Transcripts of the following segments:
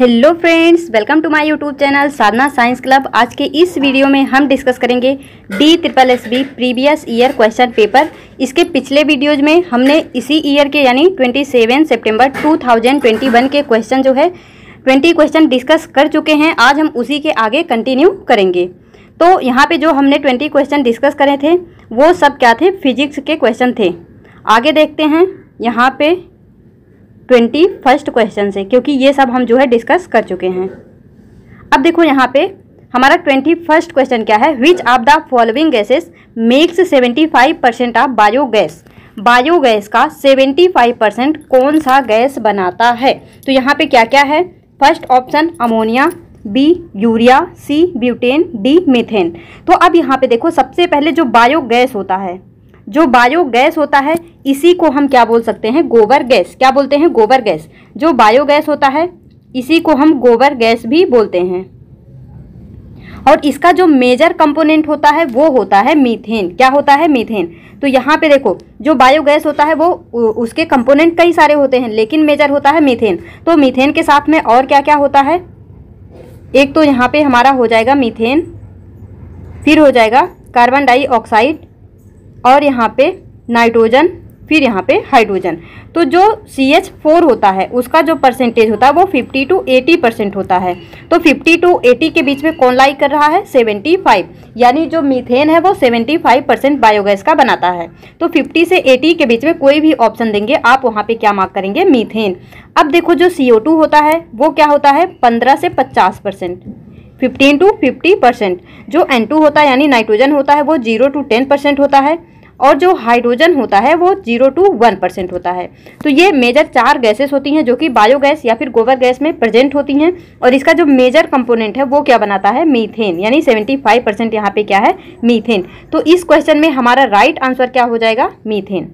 Hello friends, welcome to my YouTube channel Sadhana science club. आज के इस वीडियो में हम डिस्कस करेंगे D triple S B previous year question paper. इसके पिछले वीडियोज में हमने इसी ईयर के यानी 27 सितंबर 2021 के क्वेश्चन जो है 20 क्वेश्चन डिस्कस कर चुके हैं। आज हम उसी के आगे कंटिन्यू करेंगे। तो यहाँ पे जो हमने 20 क्वेश्चन डिस्कस करे थे वो सब क्या थे, फिजिक्स के क्वेश्चन थे। आगे देखते हैं यहाँ पे 21st क्वेश्चन से, क्योंकि ये सब हम जो है डिस्कस कर चुके हैं। अब देखो यहाँ पे हमारा 21st क्वेश्चन क्या है, which of the following gases makes 75% of biogas. Biogas का 75% कौन सा गैस बनाता है। तो यहाँ पे क्या क्या है, first option ammonia, B urea, C butane, D methane. तो अब यहाँ पे देखो सबसे पहले जो बायोगैस होता है, जो बायोगैस होता है इसी को हम क्या बोल सकते हैं, गोबर गैस। क्या बोलते हैं, गोबर गैस। जो बायोगैस होता है इसी को हम गोबर गैस भी बोलते हैं। और इसका जो मेजर कंपोनेंट होता है वो होता है मीथेन। क्या होता है, मीथेन। तो यहाँ पे देखो जो बायोगैस होता है वो उसके कंपोनेंट कई सारे होते हैं, लेकिन मेजर होता है मीथेन। तो मीथेन के साथ में और क्या क्या होता है, एक तो यहाँ पे हमारा हो जाएगा मीथेन, फिर हो जाएगा कार्बन डाइऑक्साइड, और यहाँ पे नाइट्रोजन, फिर यहाँ पे हाइड्रोजन। तो जो CH4 होता है उसका जो परसेंटेज होता है वो 50 to 80% होता है। तो 50 to 80 के बीच में कौन लाई कर रहा है, 75। यानी जो मीथेन है वो 75% बायोगैस का बनाता है। तो 50 से 80 के बीच में कोई भी ऑप्शन देंगे आप, वहाँ पे क्या मार्क करेंगे, मीथेन। अब देखो जो CO2 होता है वो क्या होता है, 15 से 50%, 15 to 50%। जो N2 होता है यानी नाइट्रोजन होता है वो 0 to 10% होता है, और जो हाइड्रोजन होता है वो 0 to 1% होता है। तो ये मेजर 4 गैसेस होती हैं जो कि बायोगैस या फिर गोबर गैस में प्रेजेंट होती हैं, और इसका जो मेजर कंपोनेंट है वो क्या बनाता है, मीथेन। यानी 75% यहाँ पे क्या है, मीथेन। तो इस क्वेश्चन में हमारा राइट आंसर क्या हो जाएगा, मीथेन।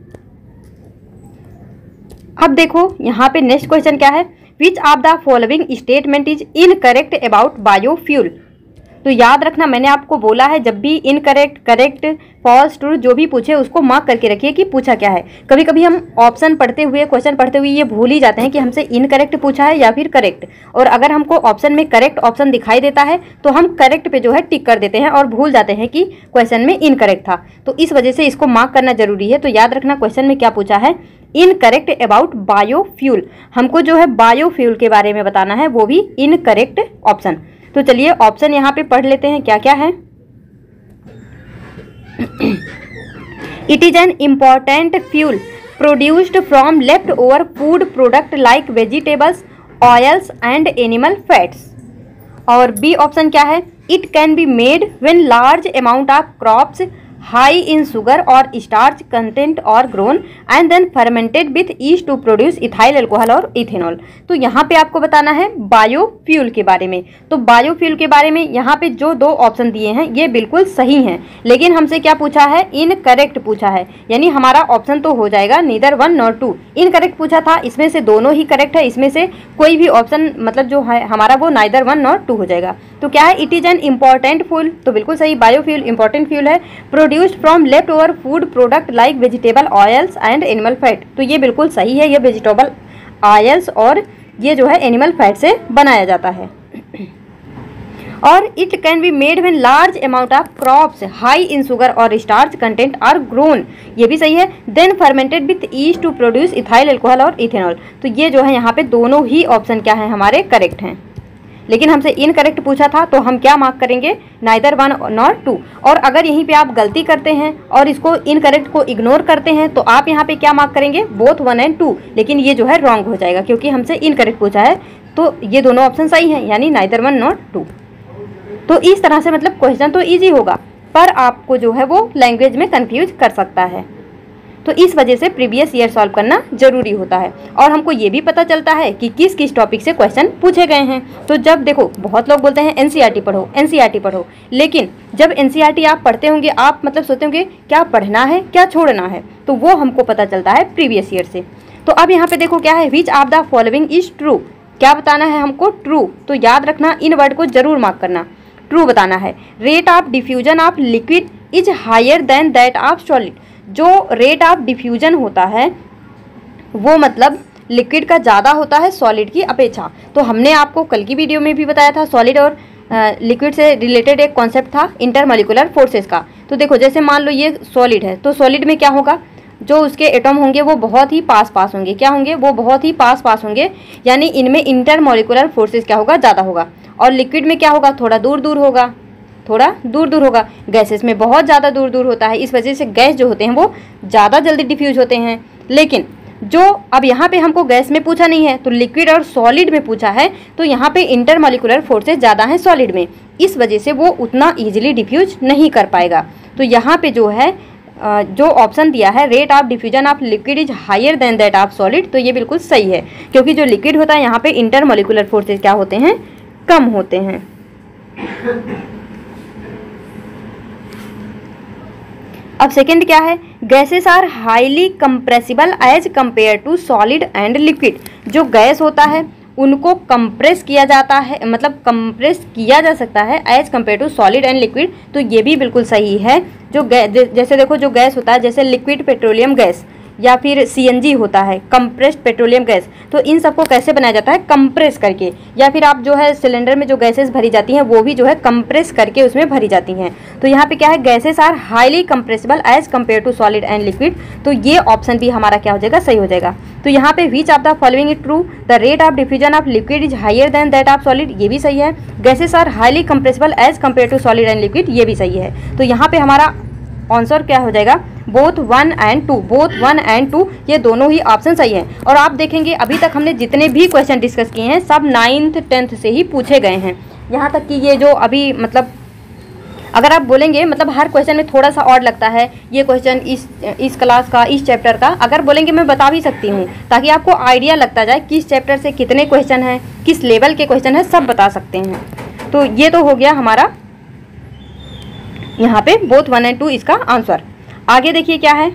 अब देखो यहाँ पे नेक्स्ट क्वेश्चन क्या है, which of the following statement is incorrect about biofuel. तो याद रखना मैंने आपको बोला है, जब भी इनकरेक्ट, करेक्ट, फॉल्स, ट्रू जो भी पूछे उसको मार्क करके रखिए कि पूछा क्या है। कभी कभी हम ऑप्शन पढ़ते हुए, क्वेश्चन पढ़ते हुए ये भूल ही जाते हैं कि हमसे इनकरेक्ट पूछा है या फिर करेक्ट। और अगर हमको ऑप्शन में करेक्ट ऑप्शन दिखाई देता है तो हम करेक्ट पे जो है टिक कर देते हैं और भूल जाते हैं कि क्वेश्चन में इनकरेक्ट था। तो इस वजह से इसको मार्क करना जरूरी है। तो याद रखना क्वेश्चन में क्या पूछा है, इनकरेक्ट अबाउट बायोफ्यूल। हमको जो है बायोफ्यूल के बारे में बताना है, वो भी इनकरेक्ट ऑप्शन। तो चलिए ऑप्शन यहाँ पे पढ़ लेते हैं क्या क्या है। It is an important fuel produced from left over food product like vegetables, oils and animal fats. और बी ऑप्शन क्या है, it can be made when large amount of crops high in sugar और starch content और grown and then fermented with yeast to produce ethyl alcohol और ethanol. तो यहाँ पे आपको बताना है बायोफ्यूल के बारे में। तो बायोफ्यूल के बारे में यहाँ पे जो 2 ऑप्शन दिए हैं ये बिल्कुल सही हैं, लेकिन हमसे क्या पूछा है, इनकरेक्ट पूछा है। यानी हमारा ऑप्शन तो हो जाएगा नीदर 1 nor 2। इनकरेक्ट पूछा था, इसमें से दोनों ही करेक्ट है, इसमें से कोई भी ऑप्शन मतलब जो है हमारा वो नाइदर 1 nor 2 हो जाएगा। तो क्या है, it is an important fuel, तो बिल्कुल सही, बायोफ्यूल इम्पॉर्टेंट फ्यूल है, produced from left over food product like vegetable oils and animal fat. तो ये बिल्कुल सही है, ये वेजिटेबल ऑयल्स और ये जो है एनिमल फैट से बनाया जाता है। और it can be made when large amount of crops high in sugar और स्टार्च कंटेंट आर ग्रोन, ये भी सही है, then fermented with yeast to produce ethyl alcohol और इथेनॉल। तो ये जो है यहाँ पे दोनों ही ऑप्शन क्या है हमारे, करेक्ट हैं, लेकिन हमसे इनकरेक्ट पूछा था तो हम क्या मार्क करेंगे, नाइदर 1 nor 2। और अगर यहीं पे आप गलती करते हैं और इसको इनकरेक्ट को इग्नोर करते हैं तो आप यहाँ पे क्या मार्क करेंगे, बोथ 1 and 2, लेकिन ये जो है रॉन्ग हो जाएगा क्योंकि हमसे इनकरेक्ट पूछा है। तो ये दोनों ऑप्शन सही हैं, यानी नाइदर 1 nor 2। तो इस तरह से मतलब क्वेश्चन तो ईजी होगा पर आपको जो है वो लैंग्वेज में कन्फ्यूज कर सकता है। तो इस वजह से प्रीवियस ईयर सॉल्व करना जरूरी होता है, और हमको ये भी पता चलता है कि किस किस टॉपिक से क्वेश्चन पूछे गए हैं। तो जब देखो बहुत लोग बोलते हैं NCERT पढ़ो, NCERT पढ़ो, लेकिन जब NCERT आप पढ़ते होंगे आप मतलब सोचते होंगे क्या पढ़ना है क्या छोड़ना है, तो वो हमको पता चलता है प्रीवियस ईयर से। तो अब यहाँ पे देखो क्या है, which of the following is true. क्या बताना है हमको, ट्रू। तो याद रखना इन वर्ड को जरूर मार्क करना, ट्रू बताना है। Rate of diffusion of liquid is higher than that of solid. जो रेट ऑफ डिफ्यूजन होता है वो मतलब लिक्विड का ज़्यादा होता है सॉलिड की अपेक्षा। तो हमने आपको कल की वीडियो में भी बताया था, सॉलिड और लिक्विड से रिलेटेड एक कॉन्सेप्ट था इंटरमॉलिक्यूलर फोर्सेस का। तो देखो जैसे मान लो ये सॉलिड है, तो सॉलिड में क्या होगा, जो उसके एटम होंगे वो बहुत ही पास पास होंगे। क्या होंगे, वो बहुत ही पास पास होंगे, यानी इनमें इंटरमॉलिक्यूलर फोर्सेस क्या होगा, ज़्यादा होगा। और लिक्विड में क्या होगा, थोड़ा दूर दूर होगा, थोड़ा दूर दूर होगा। गैसेस में बहुत ज़्यादा दूर दूर होता है, इस वजह से गैस जो होते हैं वो ज़्यादा जल्दी डिफ्यूज होते हैं। लेकिन जो अब यहाँ पे हमको गैस में पूछा नहीं है, तो लिक्विड और सॉलिड में पूछा है, तो यहाँ पे इंटरमॉलिक्यूलर फोर्सेस ज़्यादा हैं सॉलिड में, इस वजह से वो उतना ईजिली डिफ्यूज नहीं कर पाएगा। तो यहाँ पे जो है जो ऑप्शन दिया है rate of diffusion of liquid is higher than that of solid, तो ये बिल्कुल सही है, क्योंकि जो लिक्विड होता है यहाँ पे इंटरमॉलिक्यूलर फोर्सेस क्या होते हैं, कम होते हैं। अब सेकेंड क्या है, gases are highly compressible as compare to solid and liquid. जो गैस होता है उनको कंप्रेस किया जाता है, मतलब कंप्रेस किया जा सकता है as compare to solid and liquid, तो ये भी बिल्कुल सही है। जो जैसे देखो जो गैस होता है, जैसे लिक्विड पेट्रोलियम गैस या फिर CNG होता है कंप्रेस्ड पेट्रोलियम गैस, तो इन सबको कैसे बनाया जाता है, कंप्रेस करके। या फिर आप जो है सिलेंडर में जो गैसेस भरी जाती हैं वो भी जो है कंप्रेस करके उसमें भरी जाती हैं। तो यहाँ पे क्या है, gases are highly compressible as compare to solid and liquid, तो ये ऑप्शन भी हमारा क्या हो जाएगा, सही हो जाएगा। तो यहाँ पे which of the following is true, the rate of diffusion of liquid is higher than that of solid, ये भी सही है। Gases are highly compressible as compare to solid and liquid, ये भी सही है। तो यहाँ पे हमारा आंसर क्या हो जाएगा, बोथ 1 एंड 2, बोथ 1 एंड 2, ये दोनों ही ऑप्शन सही हैं। और आप देखेंगे अभी तक हमने जितने भी क्वेश्चन डिस्कस किए हैं सब 9th 10th से ही पूछे गए हैं, यहाँ तक कि ये जो अभी मतलब अगर आप बोलेंगे मतलब हर क्वेश्चन में थोड़ा सा ऑड लगता है, ये क्वेश्चन इस क्लास का, इस चैप्टर का, अगर बोलेंगे मैं बता भी सकती हूँ ताकि आपको आइडिया लगता जाए किस चैप्टर से कितने क्वेश्चन हैं, किस लेवल के क्वेश्चन हैं, सब बता सकते हैं। तो ये तो हो गया हमारा यहाँ पे बोथ 1 एंड 2 इसका आंसर। आगे देखिए क्या है,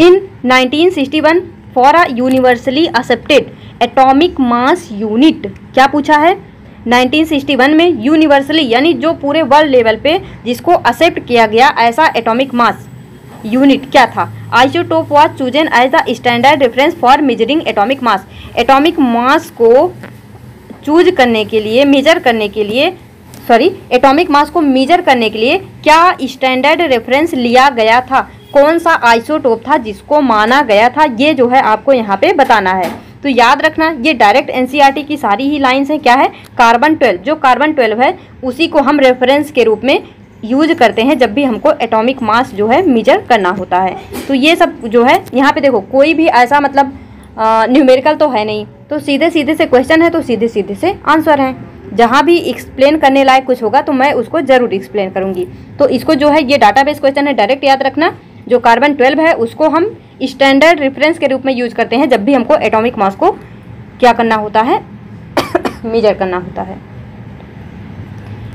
in 1961 for a universally accepted atomic mass unit, क्या पूछा है, 1961 में यूनिवर्सली यानी जो पूरे वर्ल्ड लेवल पे जिसको एक्सेप्ट किया गया ऐसा एटॉमिक मास यूनिट क्या था। Isotope was chosen as the standard reference for measuring atomic mass, atomic mass को चूज करने के लिए, मेजर करने के लिए, सॉरी एटॉमिक मास को मेजर करने के लिए क्या स्टैंडर्ड रेफरेंस लिया गया था, कौन सा आइसोटोप था जिसको माना गया था, ये जो है आपको यहाँ पे बताना है। तो याद रखना ये डायरेक्ट NCERT की सारी ही लाइंस हैं। क्या है, कार्बन 12, जो कार्बन 12 है उसी को हम रेफरेंस के रूप में यूज करते हैं जब भी हमको एटॉमिक मास जो है मेजर करना होता है। तो ये सब जो है यहाँ पे देखो कोई भी ऐसा मतलब न्यूमेरिकल तो है नहीं, तो सीधे सीधे से क्वेश्चन है तो सीधे सीधे से आंसर है। जहाँ भी एक्सप्लेन करने लायक कुछ होगा तो मैं उसको जरूर एक्सप्लेन करूँगी। तो इसको जो है ये डाटाबेस क्वेश्चन है, डायरेक्ट याद रखना जो कार्बन 12 है उसको हम स्टैंडर्ड रेफरेंस के रूप में यूज करते हैं जब भी हमको एटॉमिक मास को क्या करना होता है मेजर करना होता है।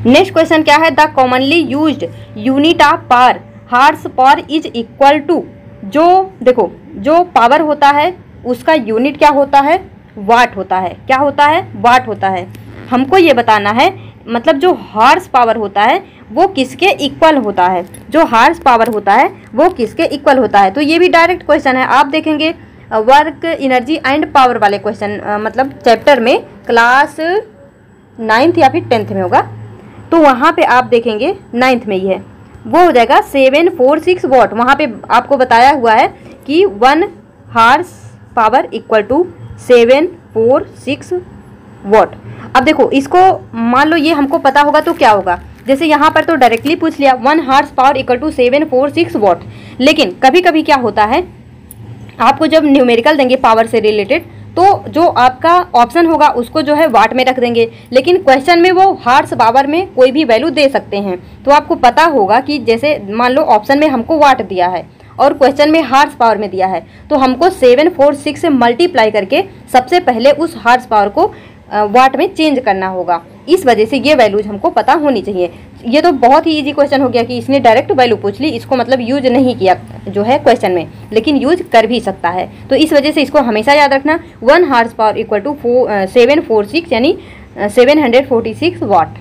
नेक्स्ट क्वेश्चन क्या है, the commonly used unit of power horse power is equal to, जो देखो जो पावर होता है उसका यूनिट क्या होता है, वाट होता है। क्या होता है, वाट होता है। हमको ये बताना है मतलब जो हॉर्स पावर होता है वो किसके इक्वल होता है, जो हॉर्स पावर होता है वो किसके इक्वल होता है। तो ये भी डायरेक्ट क्वेश्चन है। आप देखेंगे वर्क एनर्जी एंड पावर वाले क्वेश्चन मतलब चैप्टर में क्लास 9th या फिर 10th में होगा, तो वहाँ पे आप देखेंगे 9th में ही है, वो हो जाएगा 746 वॉट। वहाँ पे आपको बताया हुआ है कि 1 horse power equal to 746 watt. अब देखो इसको मान लो ये हमको पता होगा तो क्या होगा, जैसे यहाँ पर तो डायरेक्टली पूछ लिया 1 horse power equal to 746 watt. लेकिन कभी कभी क्या होता है आपको जब न्यूमेरिकल देंगे पावर से रिलेटेड तो जो आपका ऑप्शन होगा उसको जो है वाट में रख देंगे, लेकिन क्वेश्चन में वो हॉर्स पावर में कोई भी वैल्यू दे सकते हैं। तो आपको पता होगा कि जैसे मान लो ऑप्शन में हमको वाट दिया है और क्वेश्चन में हॉर्स पावर में दिया है, तो हमको 746 से मल्टीप्लाई करके सबसे पहले उस हॉर्स पावर को वाट में चेंज करना होगा। इस वजह से ये वैल्यूज हमको पता होनी चाहिए। ये तो बहुत ही इजी क्वेश्चन हो गया कि इसने डायरेक्ट वैल्यू पूछ ली, इसको मतलब यूज नहीं किया जो है क्वेश्चन में, लेकिन यूज कर भी सकता है। तो इस वजह से इसको हमेशा याद रखना 1 हॉर्स पावर इक्वल टू 746 यानी 746 वाट।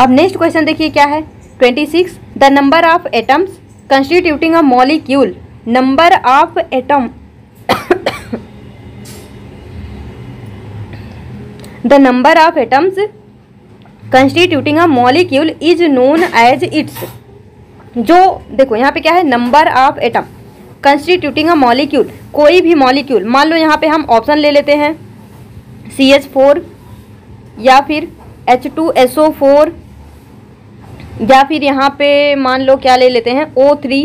अब नेक्स्ट क्वेश्चन देखिए क्या है, 26 the number of atoms constituting a molecule number of atom, the number of atoms constituting a molecule is known as its. जो देखो यहाँ पे क्या है, number of atom constituting a molecule, कोई भी मॉलिक्यूल, मान लो यहाँ पे हम ऑप्शन ले लेते हैं CH4 या फिर H2SO4 या फिर यहाँ पे मान लो क्या ले लेते हैं O3,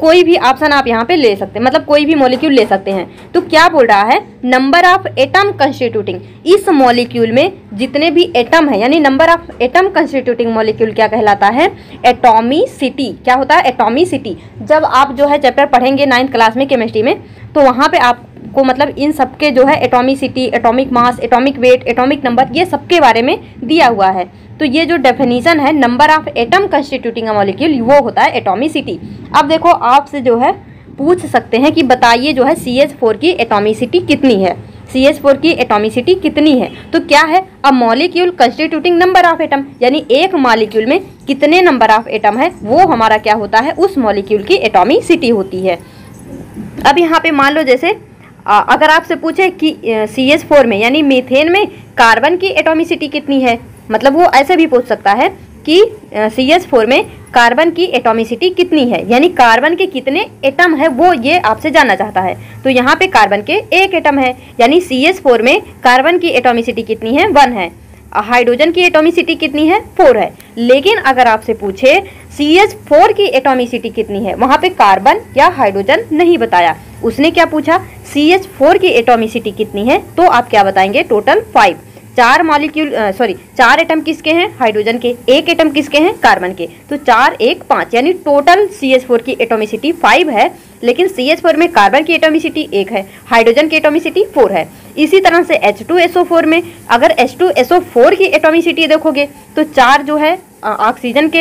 कोई भी ऑप्शन आप यहाँ पे ले सकते हैं, मतलब कोई भी मॉलिक्यूल ले सकते हैं। तो क्या बोल रहा है, नंबर ऑफ एटम कंस्टिट्यूटिंग, इस मॉलिक्यूल में जितने भी एटम है, यानी number of atom constituting molecule क्या कहलाता है, एटॉमिसिटी। क्या होता है, एटॉमिसिटी। जब आप जो है चैप्टर पढ़ेंगे नाइन्थ क्लास में केमिस्ट्री में, तो वहाँ पे आपको मतलब इन सबके जो है atomicity, atomic mass, atomic weight, atomic number, ये सबके बारे में दिया हुआ है। तो ये जो डेफिनेशन है number of atom constituting molecule, वो होता है एटॉमिसिटी। अब देखो आपसे जो है पूछ सकते हैं कि बताइए जो है CH4 की एटॉमिसिटी कितनी है, CH4 की एटॉमिसिटी कितनी है। तो क्या है, a molecule constituting number of atom, यानी एक मॉलिक्यूल में कितने नंबर ऑफ एटम है, वो हमारा क्या होता है, उस मॉलिक्यूल की एटॉमिसिटी होती है। अब यहाँ पे मान लो जैसे अगर आपसे पूछे कि CH4 में यानी मीथेन में कार्बन की एटॉमिसिटी कितनी है, मतलब वो ऐसे भी पूछ सकता है कि CH4 में कार्बन की एटॉमिसिटी कितनी है, यानी कार्बन के कितने एटम है, वो ये आपसे जानना चाहता है। तो यहाँ पे कार्बन के एक एटम है, यानी CH4 में कार्बन की एटॉमिसिटी कितनी है, 1 है। हाइड्रोजन की एटॉमिसिटी कितनी है, 4 है। लेकिन अगर आपसे पूछे CH4 की एटॉमिसिटी कितनी है, वहाँ पे कार्बन या हाइड्रोजन नहीं बताया, उसने क्या पूछा, CH4 की एटॉमिसिटी कितनी है, तो आप क्या बताएंगे, टोटल 5। चार मॉलिक्यूल, सॉरी 4 एटम किसके हैं, हाइड्रोजन के, 1 एटम किसके हैं, कार्बन के, तो 4, 1, 5 यानी टोटल CH4 की एटॉमिसिटी 5 है। लेकिन CH4 में कार्बन की एटॉमिसिटी 1 है, हाइड्रोजन की एटॉमिसिटी 4 है। इसी तरह से H2SO4 में अगर H2SO4 की एटॉमिसिटी देखोगे तो 4 जो है ऑक्सीजन के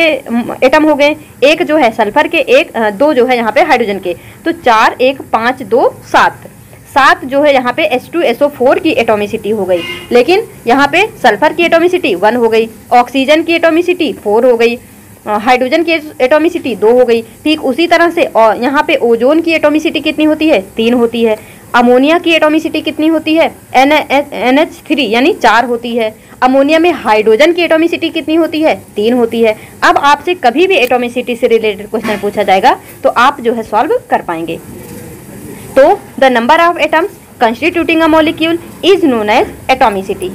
एटम हो गए, 1 जो है सल्फर के, 1, 2 जो है यहाँ पे हाइड्रोजन के, तो 4, 1, 5, 2, 7 सात जो है यहाँ पे H2SO4 की एटॉमिसिटी हो गई। लेकिन यहाँ पे सल्फर की एटॉमिसिटी 1 हो गई, ऑक्सीजन की एटॉमिसिटी 4 हो गई, हाइड्रोजन की एटॉमिसिटी 2 हो गई। ठीक उसी तरह से यहाँ पे ओजोन की एटॉमिसिटी कितनी होती है, 3 होती है। अमोनिया की एटॉमिसिटी कितनी होती है, NH3 यानी 4 होती है। अमोनिया में हाइड्रोजन की एटॉमिसिटी कितनी होती है, 3 होती है। अब आपसे कभी भी एटॉमिसिटी से रिलेटेड क्वेश्चन पूछा जाएगा तो आप जो है सॉल्व कर पाएंगे। तो the number of atoms constituting a molecule is known as atomicity.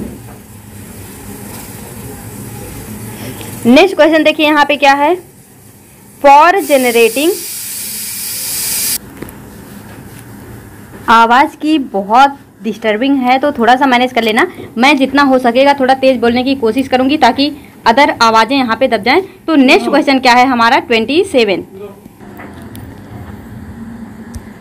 Next question देखिए यहाँ पे क्या है, फॉर जनरेटिंग, आवाज की बहुत डिस्टर्बिंग है तो थोड़ा सा मैनेज कर लेना, मैं जितना हो सकेगा थोड़ा तेज बोलने की कोशिश करूंगी ताकि अदर आवाजें यहाँ पे दब जाएं। तो नेक्स्ट क्वेश्चन क्या है हमारा 27।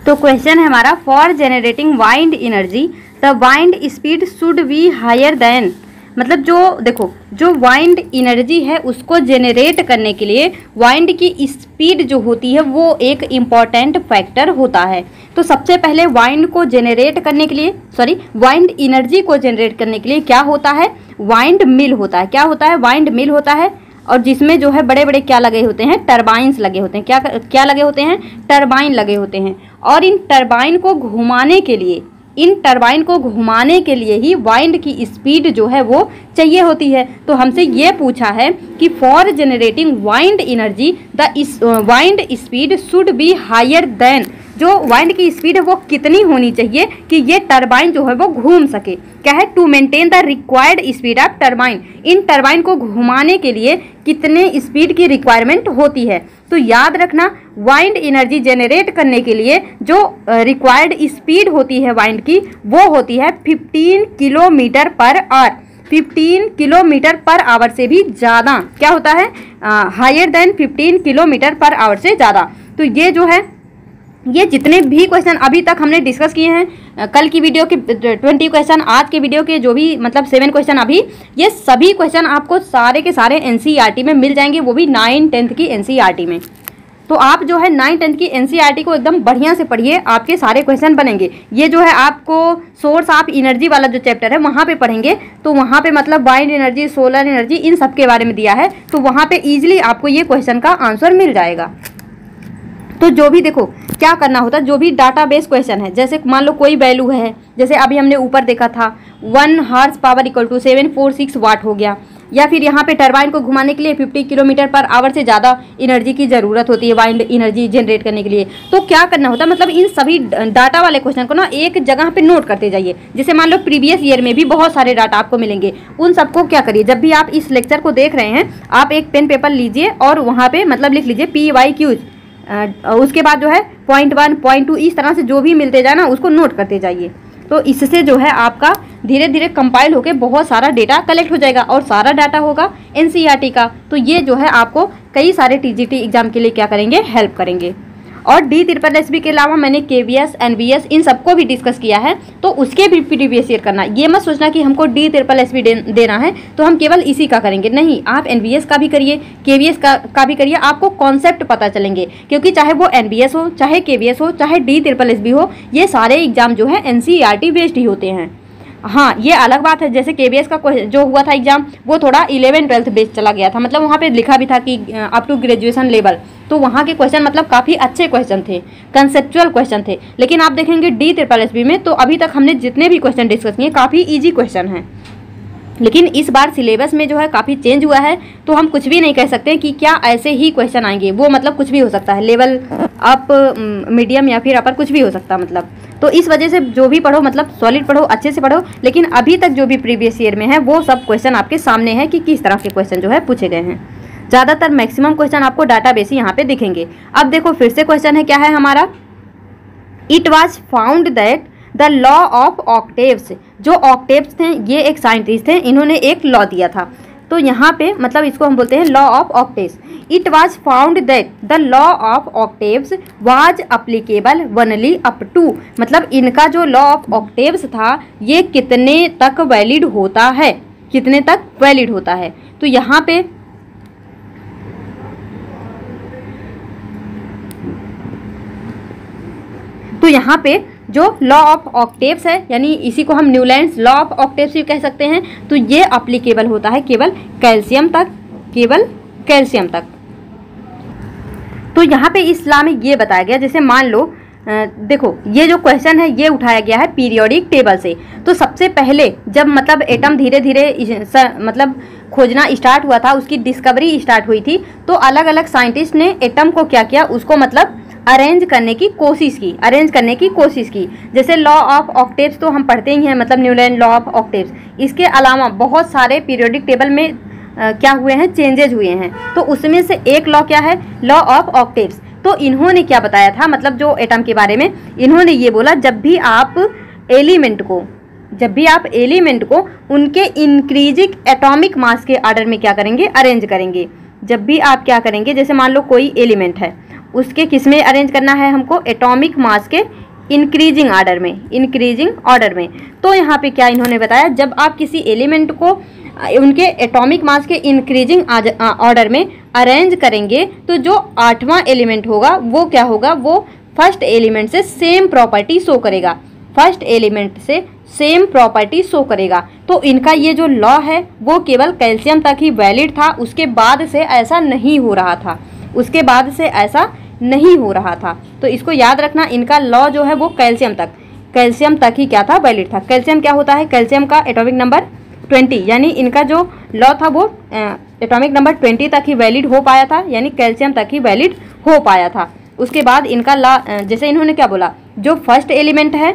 तो क्वेश्चन है हमारा, for generating wind energy the wind speed should be higher than, मतलब जो देखो जो वाइंड एनर्जी है उसको जेनरेट करने के लिए वाइंड की स्पीड जो होती है वो एक इम्पॉर्टेंट फैक्टर होता है। तो सबसे पहले वाइंड को जेनरेट करने के लिए, सॉरी वाइंड एनर्जी को जेनरेट करने के लिए क्या होता है, वाइंड मिल होता है। क्या होता है, वाइंड मिल होता है, और जिसमें जो है बड़े बड़े क्या लगे होते हैं, टर्बाइंस लगे होते हैं। क्या लगे होते हैं, टर्बाइन लगे होते हैं। और इन टर्बाइन को घुमाने के लिए, इन टर्बाइन को घुमाने के लिए ही वाइंड की स्पीड जो है वो चाहिए होती है। तो हमसे ये पूछा है कि for generating wind energy the wind speed should be higher than, जो वाइंड की स्पीड है वो कितनी होनी चाहिए कि ये टरबाइन जो है वो घूम सके। क्या है, to maintain the required speed of turbine, इन टरबाइन को घुमाने के लिए कितने स्पीड की रिक्वायरमेंट होती है। तो याद रखना, वाइंड एनर्जी जेनरेट करने के लिए जो रिक्वायर्ड स्पीड होती है वाइंड की, वो होती है 15 kilometre per our. 15 kilometre per hour से भी ज़्यादा, क्या होता है, higher than 15 kilometre per hour से ज़्यादा। तो ये जो है, ये जितने भी क्वेश्चन अभी तक हमने डिस्कस किए हैं, कल की वीडियो के 20 क्वेश्चन, आज के वीडियो के जो भी मतलब 7 क्वेश्चन, अभी ये सभी क्वेश्चन आपको सारे के सारे NCERT में मिल जाएंगे, वो भी 9th 10th की NCERT में। तो आप जो है 9th 10th की NCERT को एकदम बढ़िया से पढ़िए, आपके सारे क्वेश्चन बनेंगे। ये जो है आपको सोर्स ऑफ एनर्जी वाला जो चैप्टर है वहाँ पे पढ़ेंगे, तो वहाँ पे मतलब वाइंड एनर्जी, सोलर एनर्जी, इन सब के बारे में दिया है, तो वहाँ पे ईजिली आपको ये क्वेश्चन का आंसर मिल जाएगा। तो जो भी देखो क्या करना होता है, जो भी डाटाबेस क्वेश्चन है, जैसे मान लो कोई वैल्यू है, जैसे अभी हमने ऊपर देखा था 1 HP = 746 वाट हो गया, या फिर यहाँ पे टरबाइन को घुमाने के लिए 50 किलोमीटर पर आवर से ज़्यादा एनर्जी की ज़रूरत होती है, वाइंड एनर्जी जनरेट करने के लिए। तो क्या करना होता है, मतलब इन सभी डाटा वाले क्वेश्चन को ना एक जगह पे नोट करते जाइए। जैसे मान लो प्रीवियस ईयर में भी बहुत सारे डाटा आपको मिलेंगे, उन सबको क्या करिए, जब भी आप इस लेक्चर को देख रहे हैं आप एक पेन पेपर लीजिए और वहाँ पर मतलब लिख लीजिए PYQs, उसके बाद जो है पॉइंट 1, पॉइंट 2, इस तरह से जो भी मिलते जाए ना उसको नोट करते जाइए। तो इससे जो है आपका धीरे धीरे कंपाइल होकर बहुत सारा डाटा कलेक्ट हो जाएगा और सारा डाटा होगा NCERT का। तो ये जो है आपको कई सारे TGT एग्जाम के लिए क्या करेंगे, हेल्प करेंगे। और D त्रिपल SB के अलावा मैंने KVS, NBS इन सबको भी डिस्कस किया है, तो उसके भी प्रीवियस ईयर करना। ये मत सोचना कि हमको D त्रिपल SB देना है तो हम केवल इसी का करेंगे, नहीं, आप NBS का भी करिए, KVS का भी करिए, आपको कॉन्सेप्ट पता चलेंगे, क्योंकि चाहे वो NBS हो, चाहे KVS हो, चाहे D त्रिपल SB हो, ये सारे एग्जाम जो है NCERT बेस्ड ही होते हैं। हाँ, ये अलग बात है, जैसे KVS का जो हुआ था एग्ज़ाम वो थोड़ा 11-12 बेस्ड चला गया था, मतलब वहाँ पे लिखा भी था कि अप टू ग्रेजुएशन लेवल, तो वहाँ के क्वेश्चन मतलब काफ़ी अच्छे क्वेश्चन थे, कंसेप्चुअल क्वेश्चन थे। लेकिन आप देखेंगे D त्रिपल SB में तो अभी तक हमने जितने भी क्वेश्चन डिस्कस किए काफ़ी ईजी क्वेश्चन हैं, लेकिन इस बार सिलेबस में जो है काफ़ी चेंज हुआ है, तो हम कुछ भी नहीं कह सकते कि क्या ऐसे ही क्वेश्चन आएंगे, वो मतलब कुछ भी हो सकता है, लेवल अप, मीडियम या फिर अपर, कुछ भी हो सकता है मतलब। तो इस वजह से जो भी पढ़ो मतलब सॉलिड पढ़ो, अच्छे से पढ़ो, लेकिन अभी तक जो भी प्रीवियस ईयर में है वो सब क्वेश्चन आपके सामने है कि किस तरह के क्वेश्चन जो है पूछे गए हैं। ज़्यादातर मैक्सिमम क्वेश्चन आपको डाटाबेस यहाँ पे दिखेंगे। अब देखो फिर से क्वेश्चन है, क्या है हमारा, it was found that the law of octaves, जो ऑक्टेव्स थे ये एक साइंटिस्ट थे, इन्होंने एक लॉ दिया था, तो यहाँ पे मतलब इसको हम बोलते हैं law of octaves. It was found that the law of octaves was applicable only up to, मतलब इनका जो लॉ ऑफ ऑक्टेव्स था ये कितने तक वैलिड होता है, कितने तक वैलिड होता है। तो यहाँ पे जो लॉ ऑफ ऑक्टेव्स है, यानी इसी को हम न्यूलैंड्स लॉ ऑफ ऑक्टेव्स भी कह सकते हैं, तो ये अप्लीकेबल होता है केवल कैल्शियम तक, केवल कैल्शियम तक। तो यहाँ पे इस लॉ में ये बताया गया, जैसे मान लो देखो ये जो क्वेश्चन है ये उठाया गया है पीरियोडिक टेबल से। तो सबसे पहले जब मतलब एटम धीरे धीरे मतलब खोजना स्टार्ट हुआ था, उसकी डिस्कवरी स्टार्ट हुई थी, तो अलग अलग साइंटिस्ट ने एटम को क्या किया, उसको मतलब अरेंज करने की कोशिश की, जैसे लॉ ऑफ ऑक्टेव्स तो हम पढ़ते ही हैं, मतलब न्यूलैंड लॉ ऑफ ऑक्टेव्स। इसके अलावा बहुत सारे पीरियोडिक टेबल में क्या हुए हैं, चेंजेज हुए हैं, तो उसमें से एक लॉ क्या है, लॉ ऑफ ऑक्टेव्स। तो इन्होंने क्या बताया था, मतलब जो एटम के बारे में इन्होंने ये बोला, जब भी आप एलिमेंट को उनके इंक्रीजिंग एटॉमिक मास के आर्डर में क्या करेंगे, अरेंज करेंगे। जब भी आप क्या करेंगे, जैसे मान लो कोई एलिमेंट है, उसके किस में अरेंज करना है हमको, एटॉमिक मास के इंक्रीजिंग ऑर्डर में, तो यहाँ पे क्या इन्होंने बताया, जब आप किसी एलिमेंट को उनके एटॉमिक मास के इंक्रीजिंग ऑर्डर में अरेंज करेंगे तो जो 8वां एलिमेंट होगा वो क्या होगा, वो फर्स्ट एलिमेंट से सेम प्रॉपर्टी शो करेगा, तो इनका ये जो लॉ है वो केवल कैल्शियम तक ही वैलिड था, उसके बाद से ऐसा नहीं हो रहा था, तो इसको याद रखना, इनका लॉ जो है वो कैल्शियम तक ही क्या था, वैलिड था। कैल्शियम क्या होता है, कैल्शियम का एटॉमिक नंबर 20, यानी इनका जो लॉ था वो एटॉमिक नंबर 20 तक ही वैलिड हो पाया था, यानी कैल्शियम तक ही वैलिड हो पाया था। उसके बाद इनका लॉ, जैसे इन्होंने क्या बोला, जो फर्स्ट एलिमेंट है,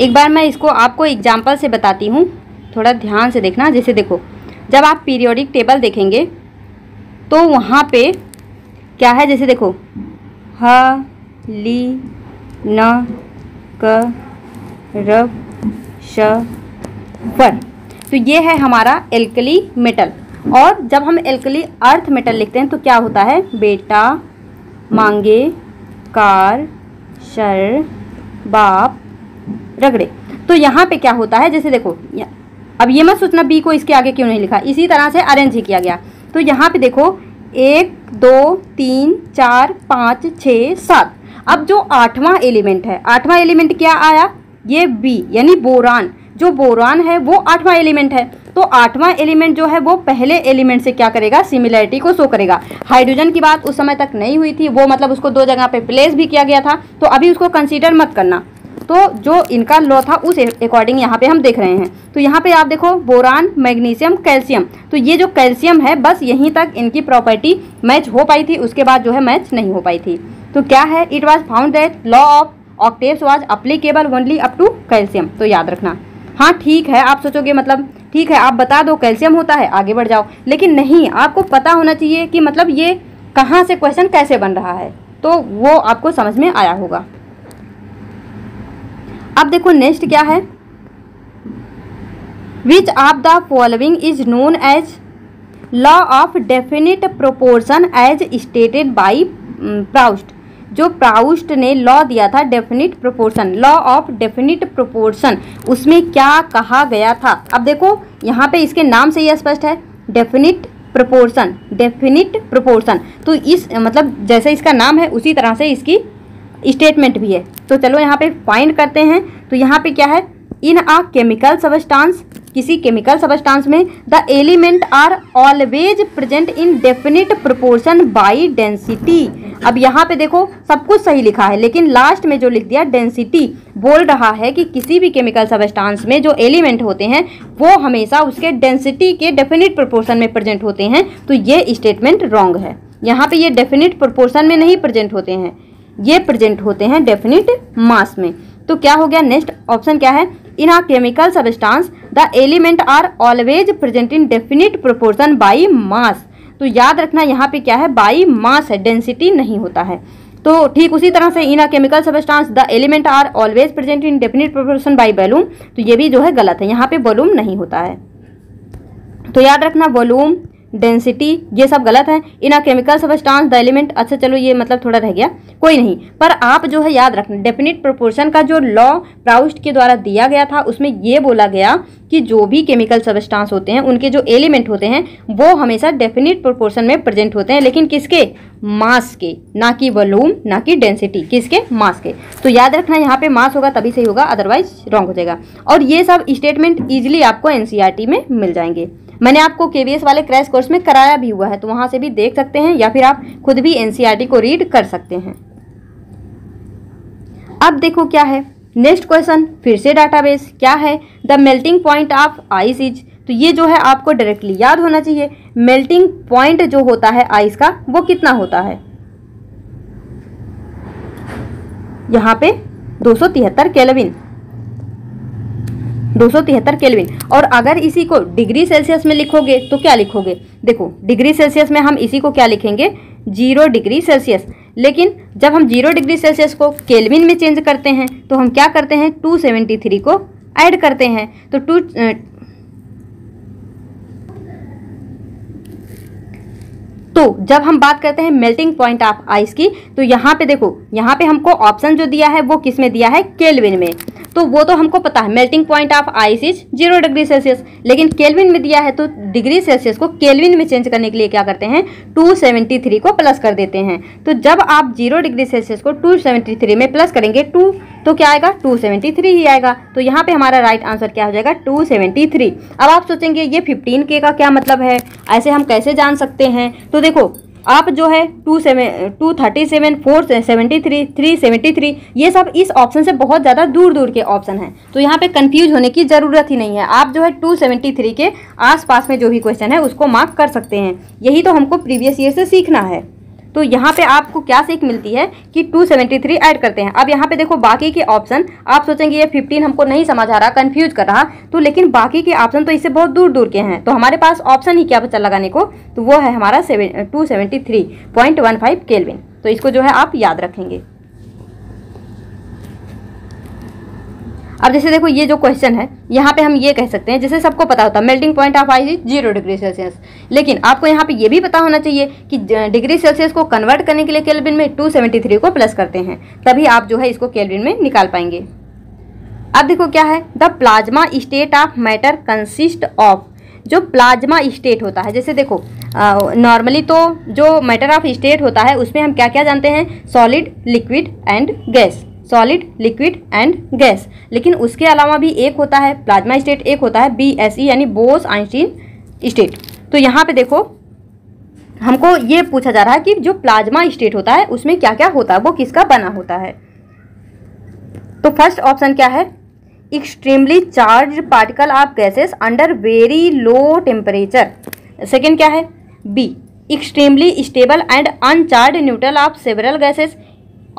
एक बार मैं इसको आपको एग्जाम्पल से बताती हूँ, थोड़ा ध्यान से देखना। जैसे देखो जब आप पीरियोडिक टेबल देखेंगे तो वहाँ पे क्या है, जैसे देखो ह ली न क र श वर, तो ये है हमारा एल्कली मेटल। और जब हम एल्कली अर्थ मेटल लिखते हैं तो क्या होता है, बेटा, मांगे, कार, शर, बाप, रगड़े। तो यहाँ पे क्या होता है, जैसे देखो, अब ये मत सोचना बी को इसके आगे क्यों नहीं लिखा, इसी तरह से अरेंज ही किया गया। तो यहाँ पे देखो 1, 2, 3, 4, 5, 6, 7, अब जो 8वां एलिमेंट है, 8वां एलिमेंट क्या आया, ये बी, यानी बोरान, जो बोरान है वो 8वां एलिमेंट है। तो आठवां एलिमेंट जो है वो पहले एलिमेंट से क्या करेगा, सिमिलैरिटी को शो करेगा। हाइड्रोजन की बात उस समय तक नहीं हुई थी, वो मतलब उसको दो जगह पे प्लेस भी किया गया था, तो अभी उसको कंसीडर मत करना। तो जो इनका लॉ था उस अकॉर्डिंग यहाँ पे हम देख रहे हैं। तो यहाँ पे आप देखो बोरान, मैग्नीशियम, कैल्शियम, तो ये जो कैल्शियम है बस यहीं तक इनकी प्रॉपर्टी मैच हो पाई थी, उसके बाद जो है मैच नहीं हो पाई थी। तो क्या है, it was found that law of octaves was applicable only up to calcium. तो याद रखना। हाँ ठीक है, आप सोचोगे मतलब ठीक है आप बता दो कैल्शियम होता है, आगे बढ़ जाओ, लेकिन नहीं, आपको पता होना चाहिए कि मतलब ये कहाँ से क्वेश्चन कैसे बन रहा है, तो वो आपको समझ में आया होगा। अब देखो नेक्स्ट क्या है, which of the following is known as law of definite proportion as stated by Proust. जो प्राउस्ट ने लॉ दिया था definite proportion, law of definite proportion, उसमें क्या कहा गया था? अब देखो यहाँ पे इसके नाम से ही स्पष्ट है डेफिनिट प्रोपोर्शन, डेफिनिट प्रोपोर्शन, तो इस मतलब जैसे इसका नाम है उसी तरह से इसकी स्टेटमेंट भी है। तो चलो यहाँ पे फाइंड करते हैं। तो यहाँ पे क्या है, इन अ केमिकल सबस्टांस, किसी केमिकल सबस्टांस में the element are always present in definite proportion by density. अब यहाँ पे देखो सब कुछ सही लिखा है, लेकिन लास्ट में जो लिख दिया डेंसिटी, बोल रहा है कि किसी भी केमिकल सबस्टांस में जो एलिमेंट होते हैं वो हमेशा उसके डेंसिटी के डेफिनिट प्रोपोर्शन में प्रेजेंट होते हैं। तो ये स्टेटमेंट रॉन्ग है, यहाँ पे ये डेफिनिट प्रोपोर्शन में नहीं प्रेजेंट होते हैं, ये प्रेजेंट होते हैं डेफिनिट मास में। तो क्या हो गया, नेक्स्ट ऑप्शन क्या है, in a chemical substance the element are always present in definite proportion by mass. तो याद रखना यहाँ पे क्या है, बाय मास है, डेंसिटी नहीं होता है। तो ठीक उसी तरह से in a chemical substance the element are always present in definite proportion by volume, तो ये भी जो है गलत है, यहाँ पे वॉल्यूम नहीं होता है। तो याद रखना वॉल्यूम, डेंसिटी, ये सब गलत है। In a chemical substance the element, अच्छा चलो ये मतलब थोड़ा रह गया, कोई नहीं, पर आप जो है याद रखना डेफिनिट प्रोपोर्शन का जो लॉ प्राउस्ट के द्वारा दिया गया था उसमें ये बोला गया कि जो भी केमिकल सबस्टांस होते हैं उनके जो एलिमेंट होते हैं वो हमेशा डेफिनिट प्रोपोर्शन में प्रेजेंट होते हैं, लेकिन किसके, मास के, ना कि वॉल्यूम, ना कि डेंसिटी, किसके, मास के। तो याद रखना यहाँ पे मास होगा तभी सही होगा, अदरवाइज रॉन्ग हो जाएगा। और ये सब स्टेटमेंट ईजिली आपको एनसीईआरटी में मिल जाएंगे, मैंने आपको केवीएस वाले क्रैश कोर्स में कराया भी हुआ है, तो वहाँ से भी देख सकते हैं, या फिर आप खुद भी एनसीईआरटी को रीड कर सकते हैं। अब देखो क्या है नेक्स्ट क्वेश्चन, फिर से डाटाबेस क्या है, the melting point of ice is. तो ये जो है आपको डायरेक्टली याद होना चाहिए, मेल्टिंग पॉइंट जो होता है आइस का वो कितना होता है, यहाँ पे 273 केल्विन, 273 केल्विन। और अगर इसी को डिग्री सेल्सियस में लिखोगे तो क्या लिखोगे, देखो डिग्री सेल्सियस में हम इसी को क्या लिखेंगे, 0 डिग्री सेल्सियस, लेकिन जब हम 0 डिग्री सेल्सियस को केल्विन में चेंज करते हैं तो हम क्या करते हैं, 273 को ऐड करते हैं। तो 2 जब हम बात करते हैं मेल्टिंग पॉइंट ऑफ आइस की, तो यहाँ पे देखो यहाँ पे हमको ऑप्शन जो दिया है वो किस में दिया है, केल्विन में, तो वो तो हमको पता है melting point of ice is 0 degree Celsius, लेकिन केल्विन में दिया है तो डिग्री सेल्सियस को केल्विन में चेंज करने के लिए क्या करते हैं, 273 को प्लस कर देते हैं। तो जब आप 0 डिग्री सेल्सियस को 273 में प्लस करेंगे 2, तो क्या आएगा, 273 ही आएगा। तो यहाँ पे हमारा राइट आंसर क्या हो जाएगा, 273। अब आप सोचेंगे ये 15K का क्या मतलब है, ऐसे हम कैसे जान सकते हैं, तो देखो आप जो है 237, 473, 373, ये सब इस ऑप्शन से बहुत ज़्यादा दूर दूर के ऑप्शन हैं, तो यहाँ पे कंफ्यूज होने की ज़रूरत ही नहीं है। आप जो है 273 के आसपास में जो भी क्वेश्चन है उसको मार्क कर सकते हैं, यही तो हमको प्रीवियस ईयर से सीखना है। तो यहाँ पे आपको क्या सीख मिलती है कि 273 ऐड करते हैं। अब यहाँ पे देखो बाकी के ऑप्शन, आप सोचेंगे ये 15 हमको नहीं समझ आ रहा, कंफ्यूज कर रहा, तो लेकिन बाकी के ऑप्शन तो इससे बहुत दूर दूर के हैं, तो हमारे पास ऑप्शन ही क्या बचा लगाने को, तो वो है हमारा 273.15 केल्विन। तो इसको जो है आप याद रखेंगे। अब जैसे देखो ये जो क्वेश्चन है यहाँ पे हम ये कह सकते हैं, जैसे सबको पता होता है melting point of ice 0 degree Celsius, लेकिन आपको यहाँ पे ये भी पता होना चाहिए कि डिग्री सेल्सियस को कन्वर्ट करने के लिए केल्विन में 273 को प्लस करते हैं, तभी आप जो है इसको केल्विन में निकाल पाएंगे। अब देखो क्या है, the plasma state of matter consist of. जो प्लाज्मा स्टेट होता है, जैसे देखो नॉर्मली तो जो मैटर ऑफ स्टेट होता है उसमें हम क्या क्या जानते हैं, solid, liquid and gas, solid, liquid and gas. लेकिन उसके अलावा भी एक होता है प्लाज्मा स्टेट, एक होता है BSE यानी बोस आइंस्टीन स्टेट। तो यहाँ पे देखो हमको ये पूछा जा रहा है कि जो प्लाज्मा स्टेट होता है उसमें क्या क्या होता है, वो किसका बना होता है। तो फर्स्ट ऑप्शन क्या है, extremely charged particle of gases under very low temperature. Second क्या है, B extremely stable and uncharge neutral of several gases.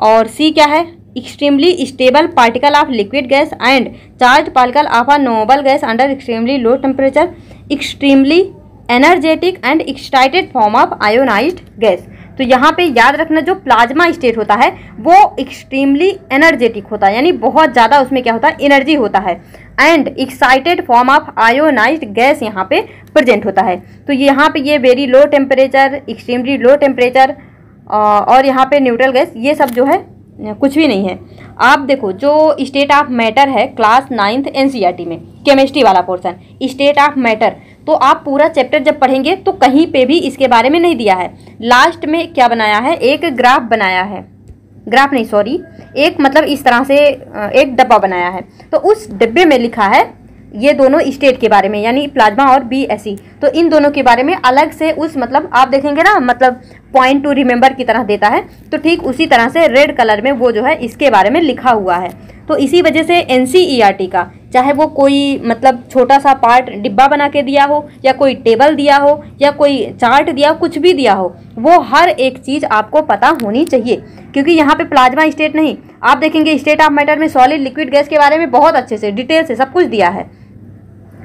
और सी क्या है, extremely stable particle of liquid gas and charge particle of a noble gas under extremely low temperature. Extremely energetic and excited form of ionised gas. तो यहाँ पे याद रखना जो plasma state होता है वो एक्सट्रीमली एनर्जेटिक होता है, यानी बहुत ज़्यादा उसमें क्या होता है, एनर्जी होता है, and excited form of ionised gas यहाँ पे प्रेजेंट होता है। तो यहाँ पे ये very low temperature, extremely low temperature और यहाँ पे न्यूट्रल गैस, ये सब जो है कुछ भी नहीं है। आप देखो जो स्टेट ऑफ मैटर है क्लास 9th NCERT में केमिस्ट्री वाला पोर्शन, स्टेट ऑफ मैटर, तो आप पूरा चैप्टर जब पढ़ेंगे तो कहीं पे भी इसके बारे में नहीं दिया है। लास्ट में क्या बनाया है, एक ग्राफ बनाया है, ग्राफ नहीं सॉरी, एक मतलब इस तरह से एक डब्बा बनाया है, तो उस डब्बे में लिखा है ये दोनों स्टेट के बारे में, यानी प्लाज्मा और BSE। तो इन दोनों के बारे में अलग से उस मतलब आप देखेंगे ना, मतलब पॉइंट टू रिमेंबर की तरह देता है, तो ठीक उसी तरह से रेड कलर में वो जो है इसके बारे में लिखा हुआ है। तो इसी वजह से NCERT का चाहे वो कोई मतलब छोटा सा पार्ट डिब्बा बना के दिया हो, या कोई टेबल दिया हो, या कोई चार्ट दिया हो, कुछ भी दिया हो, वो हर एक चीज़ आपको पता होनी चाहिए। क्योंकि यहाँ पे प्लाज्मा स्टेट नहीं, आप देखेंगे स्टेट ऑफ मैटर में सॉलिड लिक्विड गैस के बारे में बहुत अच्छे से डिटेल से सब कुछ दिया है,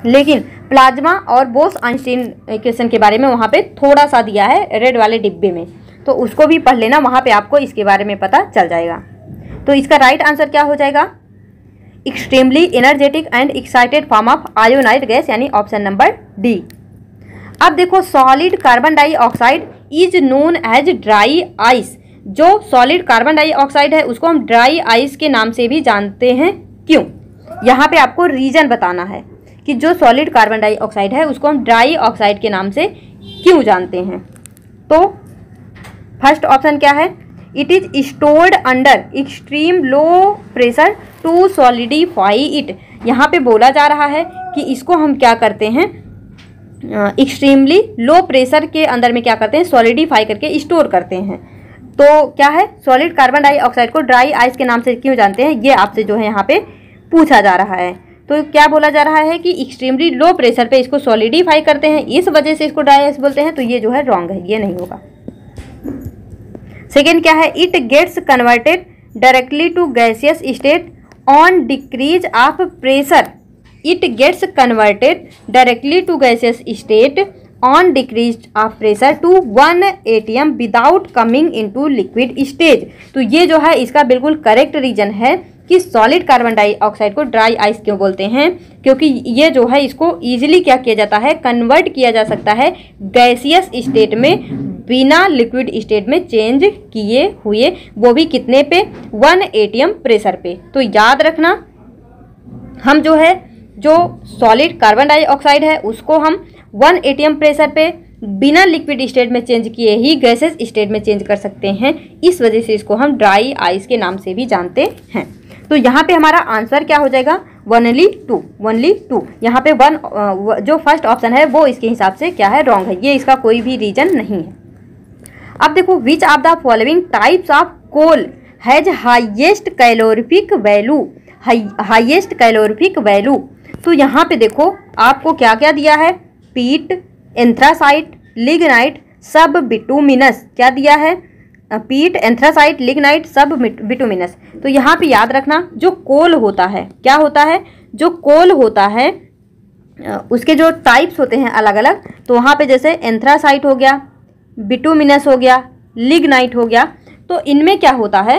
लेकिन प्लाज्मा और बोस आइंस्टीन इक्वेशन के बारे में वहाँ पे थोड़ा सा दिया है रेड वाले डिब्बे में, तो उसको भी पढ़ लेना, वहाँ पे आपको इसके बारे में पता चल जाएगा। तो इसका राइट आंसर क्या हो जाएगा, extremely energetic and excited form of ionised gas, यानी ऑप्शन नंबर डी। अब देखो solid carbon dioxide is known as dry ice. जो सॉलिड कार्बन डाइऑक्साइड है उसको हम ड्राई आइस के नाम से भी जानते हैं, क्यों, यहाँ पे आपको रीजन बताना है कि जो सॉलिड कार्बन डाइऑक्साइड है उसको हम ड्राई ऑक्साइड के नाम से क्यों जानते हैं। तो फर्स्ट ऑप्शन क्या है, it is stored under extreme low pressure to solidify it. यहाँ पे बोला जा रहा है कि इसको हम क्या करते हैं, एक्सट्रीमली लो प्रेशर के अंदर में क्या करते हैं, सॉलिडिफाई करके स्टोर करते हैं। तो क्या है, सॉलिड कार्बन डाइऑक्साइड को ड्राई आइस के नाम से क्यों जानते हैं, ये आपसे जो है यहाँ पे पूछा जा रहा है। तो क्या बोला जा रहा है कि एक्सट्रीमली लो प्रेशर पे इसको सॉलिडिफाई करते हैं, इस वजह से इसको ड्राई आइस बोलते हैं, तो ये जो है रॉन्ग है, ये नहीं होगा। सेकेंड क्या है, it gets converted directly to gaseous state on decrease of pressure. It gets converted directly to gaseous state on decrease of pressure to 1 atm without coming into liquid stage. तो ये जो है इसका बिल्कुल करेक्ट रीजन है कि solid carbon dioxide को dry ice क्यों बोलते हैं, क्योंकि ये जो है इसको ईजिली क्या किया जाता है, कन्वर्ट किया जा सकता है गैसियस स्टेट में बिना लिक्विड स्टेट में चेंज किए हुए, वो भी कितने पे, 1 atm प्रेशर पे। तो याद रखना हम जो है जो सॉलिड कार्बन डाइऑक्साइड है उसको हम 1 atm प्रेशर पे बिना लिक्विड स्टेट में चेंज किए ही गैसेस स्टेट में चेंज कर सकते हैं, इस वजह से इसको हम ड्राई आइस के नाम से भी जानते हैं। तो यहाँ पे हमारा आंसर क्या हो जाएगा, ओनली टू। यहाँ पे वन जो फर्स्ट ऑप्शन है वो इसके हिसाब से क्या है, रॉन्ग है, ये इसका कोई भी रीजन नहीं है। अब देखो, which of the following types of coal has highest calorific value, highest calorific value. तो यहाँ पे देखो आपको क्या क्या दिया है, पीट, एंथ्रासाइट, लिग्नाइट, सब बिटूमिनस, क्या दिया है, पीट, एंथ्रासाइट, लिग्नाइट, सब बिटूमिनस। तो यहाँ पे याद रखना जो कोल होता है, क्या होता है, जो कोल होता है उसके जो टाइप्स होते हैं अलग अलग, तो वहाँ पे जैसे एंथ्रासाइट हो गया, बिटूमिनस हो गया, लिग्नाइट हो गया, तो इनमें क्या होता है,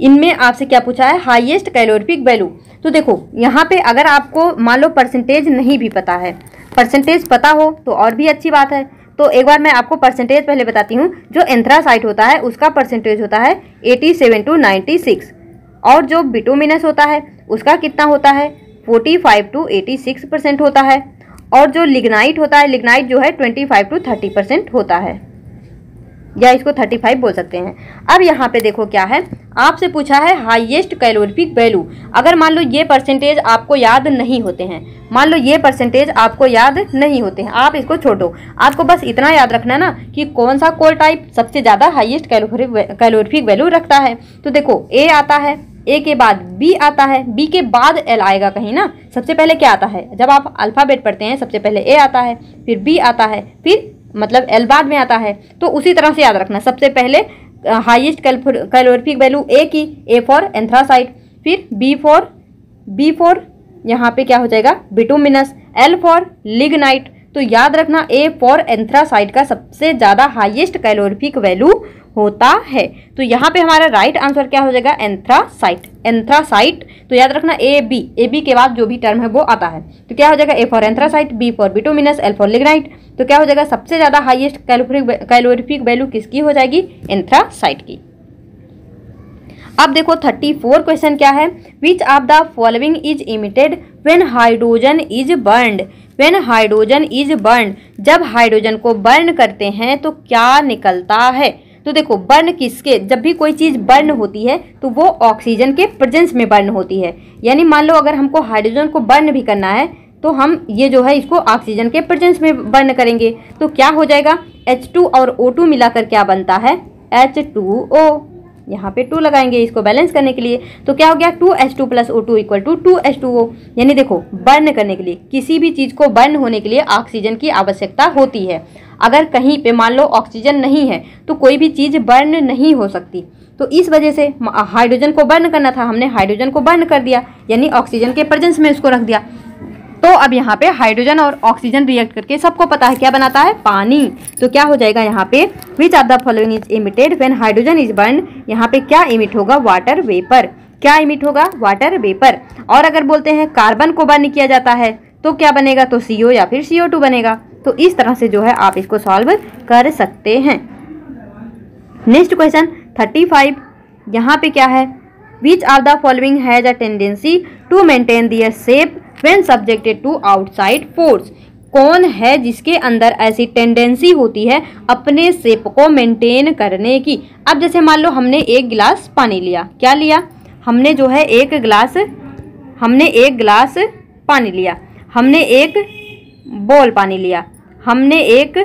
इनमें आपसे क्या पूछा है, हाईएस्ट कैलोरिफिक वैल्यू। तो देखो यहाँ पे अगर आपको मान लो परसेंटेज नहीं भी पता है, परसेंटेज पता हो तो और भी अच्छी बात है। तो एक बार मैं आपको परसेंटेज पहले बताती हूँ। जो एंथ्रासाइट होता है उसका परसेंटेज होता है 87 to 96, और जो बिटूमिनस होता है उसका कितना होता है, 45 to 86% होता है, और जो लिग्नाइट होता है, लिग्नाइट जो है 25 to 30% होता है। या इसको 35 बोल सकते हैं। अब यहाँ पे देखो क्या है, आपसे पूछा है हाईएस्ट कैलोरिफिक वैल्यू। अगर मान लो ये परसेंटेज आपको याद नहीं होते हैं, मान लो ये परसेंटेज आपको याद नहीं होते हैं, आप इसको छोड़ दो। आपको बस इतना याद रखना ना कि कौन सा कोल टाइप सबसे ज़्यादा हाईएस्ट कैलोरिफिक वैल्यू रखता है। तो देखो ए आता है, ए के बाद बी आता है, बी के बाद एल आएगा कहीं ना। सबसे पहले क्या आता है, जब आप अल्फ़ाबेट पढ़ते हैं सबसे पहले ए आता है, फिर बी आता है, फिर मतलब एल बाद में आता है। तो उसी तरह से याद रखना, सबसे पहले हाईएस्ट कैलोरिफिक वैल्यू ए की, ए फॉर एंथ्रासाइट, फिर बी फॉर यहाँ पे क्या हो जाएगा बिटुमिनस, एल फॉर लिग्नाइट। तो याद रखना ए फॉर एंथ्रासाइट का सबसे ज़्यादा हाईएस्ट कैलोरिफिक वैल्यू होता है। तो यहाँ पे हमारा राइट आंसर क्या हो जाएगा एंथ्रासाइट, एंथ्रासाइट। तो याद रखना ए बी के बाद जो भी टर्म है वो आता है। तो क्या हो जाएगा A for anthracite, B for bituminous, L for lignite. तो क्या हो जाएगा सबसे ज़्यादा हाईएस्ट कैलोरिफिक वैल्यू किसकी हो जाएगी, एंथ्रासाइट की। अब देखो 34 क्वेश्चन क्या है, which of the following is emitted when hydrogen is burned, when hydrogen is burned. जब हाइड्रोजन को बर्न करते हैं तो क्या निकलता है। तो देखो बर्न किसके, जब भी कोई चीज़ बर्न होती है तो वो ऑक्सीजन के प्रेजेंस में बर्न होती है। यानी मान लो अगर हमको हाइड्रोजन को बर्न भी करना है तो हम ये जो है इसको ऑक्सीजन के प्रेजेंस में बर्न करेंगे। तो क्या हो जाएगा, H2 और O2 मिलाकर क्या बनता है H2O। यहाँ पे 2 लगाएंगे इसको बैलेंस करने के लिए। तो क्या हो गया 2H2 plus O2 equal to 2H2O। यानी देखो बर्न करने के लिए, किसी भी चीज़ को बर्न होने के लिए ऑक्सीजन की आवश्यकता होती है। अगर कहीं पे मान लो ऑक्सीजन नहीं है तो कोई भी चीज़ बर्न नहीं हो सकती। तो इस वजह से हाइड्रोजन को बर्न करना था, हमने हाइड्रोजन को बर्न कर दिया यानी ऑक्सीजन के प्रेजेंस में उसको रख दिया। तो अब यहाँ पे हाइड्रोजन और ऑक्सीजन रिएक्ट करके सबको पता है क्या बनाता है, पानी। तो क्या हो जाएगा यहाँ पे, which of the following is emitted when hydrogen is burn. यहाँ पे क्या इमिट होगा, वाटर वेपर। क्या इमिट होगा, वाटर वेपर। और अगर बोलते हैं कार्बन को बर्न किया जाता है तो क्या बनेगा, तो CO या फिर CO2 बनेगा। तो इस तरह से जो है आप इसको सॉल्व कर सकते हैं। नेक्स्ट क्वेश्चन 35 यहाँ पे क्या है, which of the following has a tendency to maintain their shape when subjected to outside force. कौन है जिसके अंदर ऐसी टेंडेंसी होती है अपने शेप को मेंटेन करने की। अब जैसे मान लो हमने एक गिलास पानी लिया, क्या लिया हमने जो है एक गिलास पानी लिया, हमने एक बॉल पानी लिया, हमने एक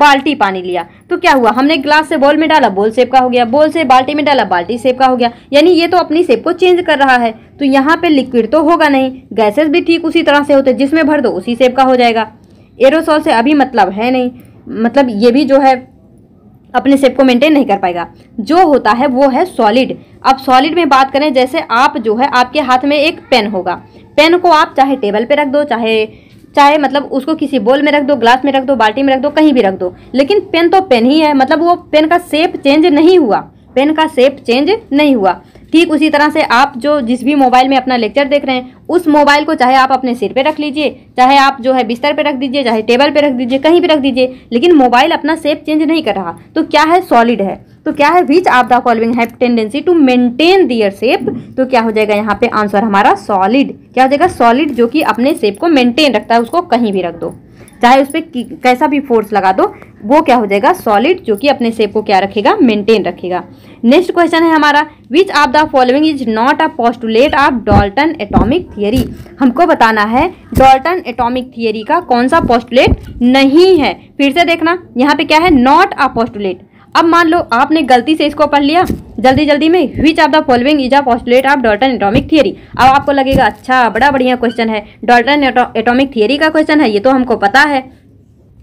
बाल्टी पानी लिया। तो क्या हुआ, हमने ग्लास से बॉल में डाला, बॉल शेप का हो गया, बॉल से बाल्टी में डाला, बाल्टी शेप का हो गया। यानी ये तो अपनी शेप को चेंज कर रहा है। तो यहाँ पे लिक्विड तो होगा नहीं, गैसेस भी ठीक उसी तरह से होते हैं, जिसमें भर दो उसी शेप का हो जाएगा। एरोसॉल से अभी मतलब है नहीं, मतलब ये भी जो है अपने शेप को मेंटेन नहीं कर पाएगा। जो होता है वो है सॉलिड। अब सॉलिड में बात करें, जैसे आप जो है आपके हाथ में एक पेन होगा, पेन को आप चाहे टेबल पर रख दो, चाहे मतलब उसको किसी बोल में रख दो, ग्लास में रख दो, बाल्टी में रख दो, कहीं भी रख दो, लेकिन पेन तो पेन ही है। मतलब वो पेन का शेप चेंज नहीं हुआ, पेन का शेप चेंज नहीं हुआ। ठीक उसी तरह से आप जो जिस भी मोबाइल में अपना लेक्चर देख रहे हैं उस मोबाइल को चाहे आप अपने सिर पे रख लीजिए, चाहे आप जो है बिस्तर पे रख दीजिए, चाहे टेबल पे रख दीजिए, कहीं भी रख दीजिए, लेकिन मोबाइल अपना शेप चेंज नहीं कर रहा। तो क्या है, सॉलिड है। तो क्या है, which of the following have tendency to maintain their shape. तो क्या हो जाएगा यहाँ पे आंसर हमारा सॉलिड। क्या हो जाएगा, सॉलिड, जो कि अपने शेप को मेंटेन रखता है, उसको कहीं भी रख दो, चाहे उस पर कैसा भी फोर्स लगा दो, वो क्या हो जाएगा सॉलिड, जो कि अपने शेप को क्या रखेगा, मेंटेन रखेगा। नेक्स्ट क्वेश्चन है हमारा, which of the following is not a postulate of Dalton atomic theory. हमको बताना है डाल्टन एटॉमिक थियरी का कौन सा पोस्टुलेट नहीं है। फिर से देखना यहाँ पे क्या है, नॉट अ पोस्टुलेट। अब मान लो आपने गलती से इसको पढ़ लिया जल्दी जल्दी में, which of the following is a postulate of Dalton atomic theory. अब आपको लगेगा अच्छा बड़ा बढ़िया क्वेश्चन है, डाल्टन एटॉमिक थियरी का क्वेश्चन है, ये तो हमको पता है।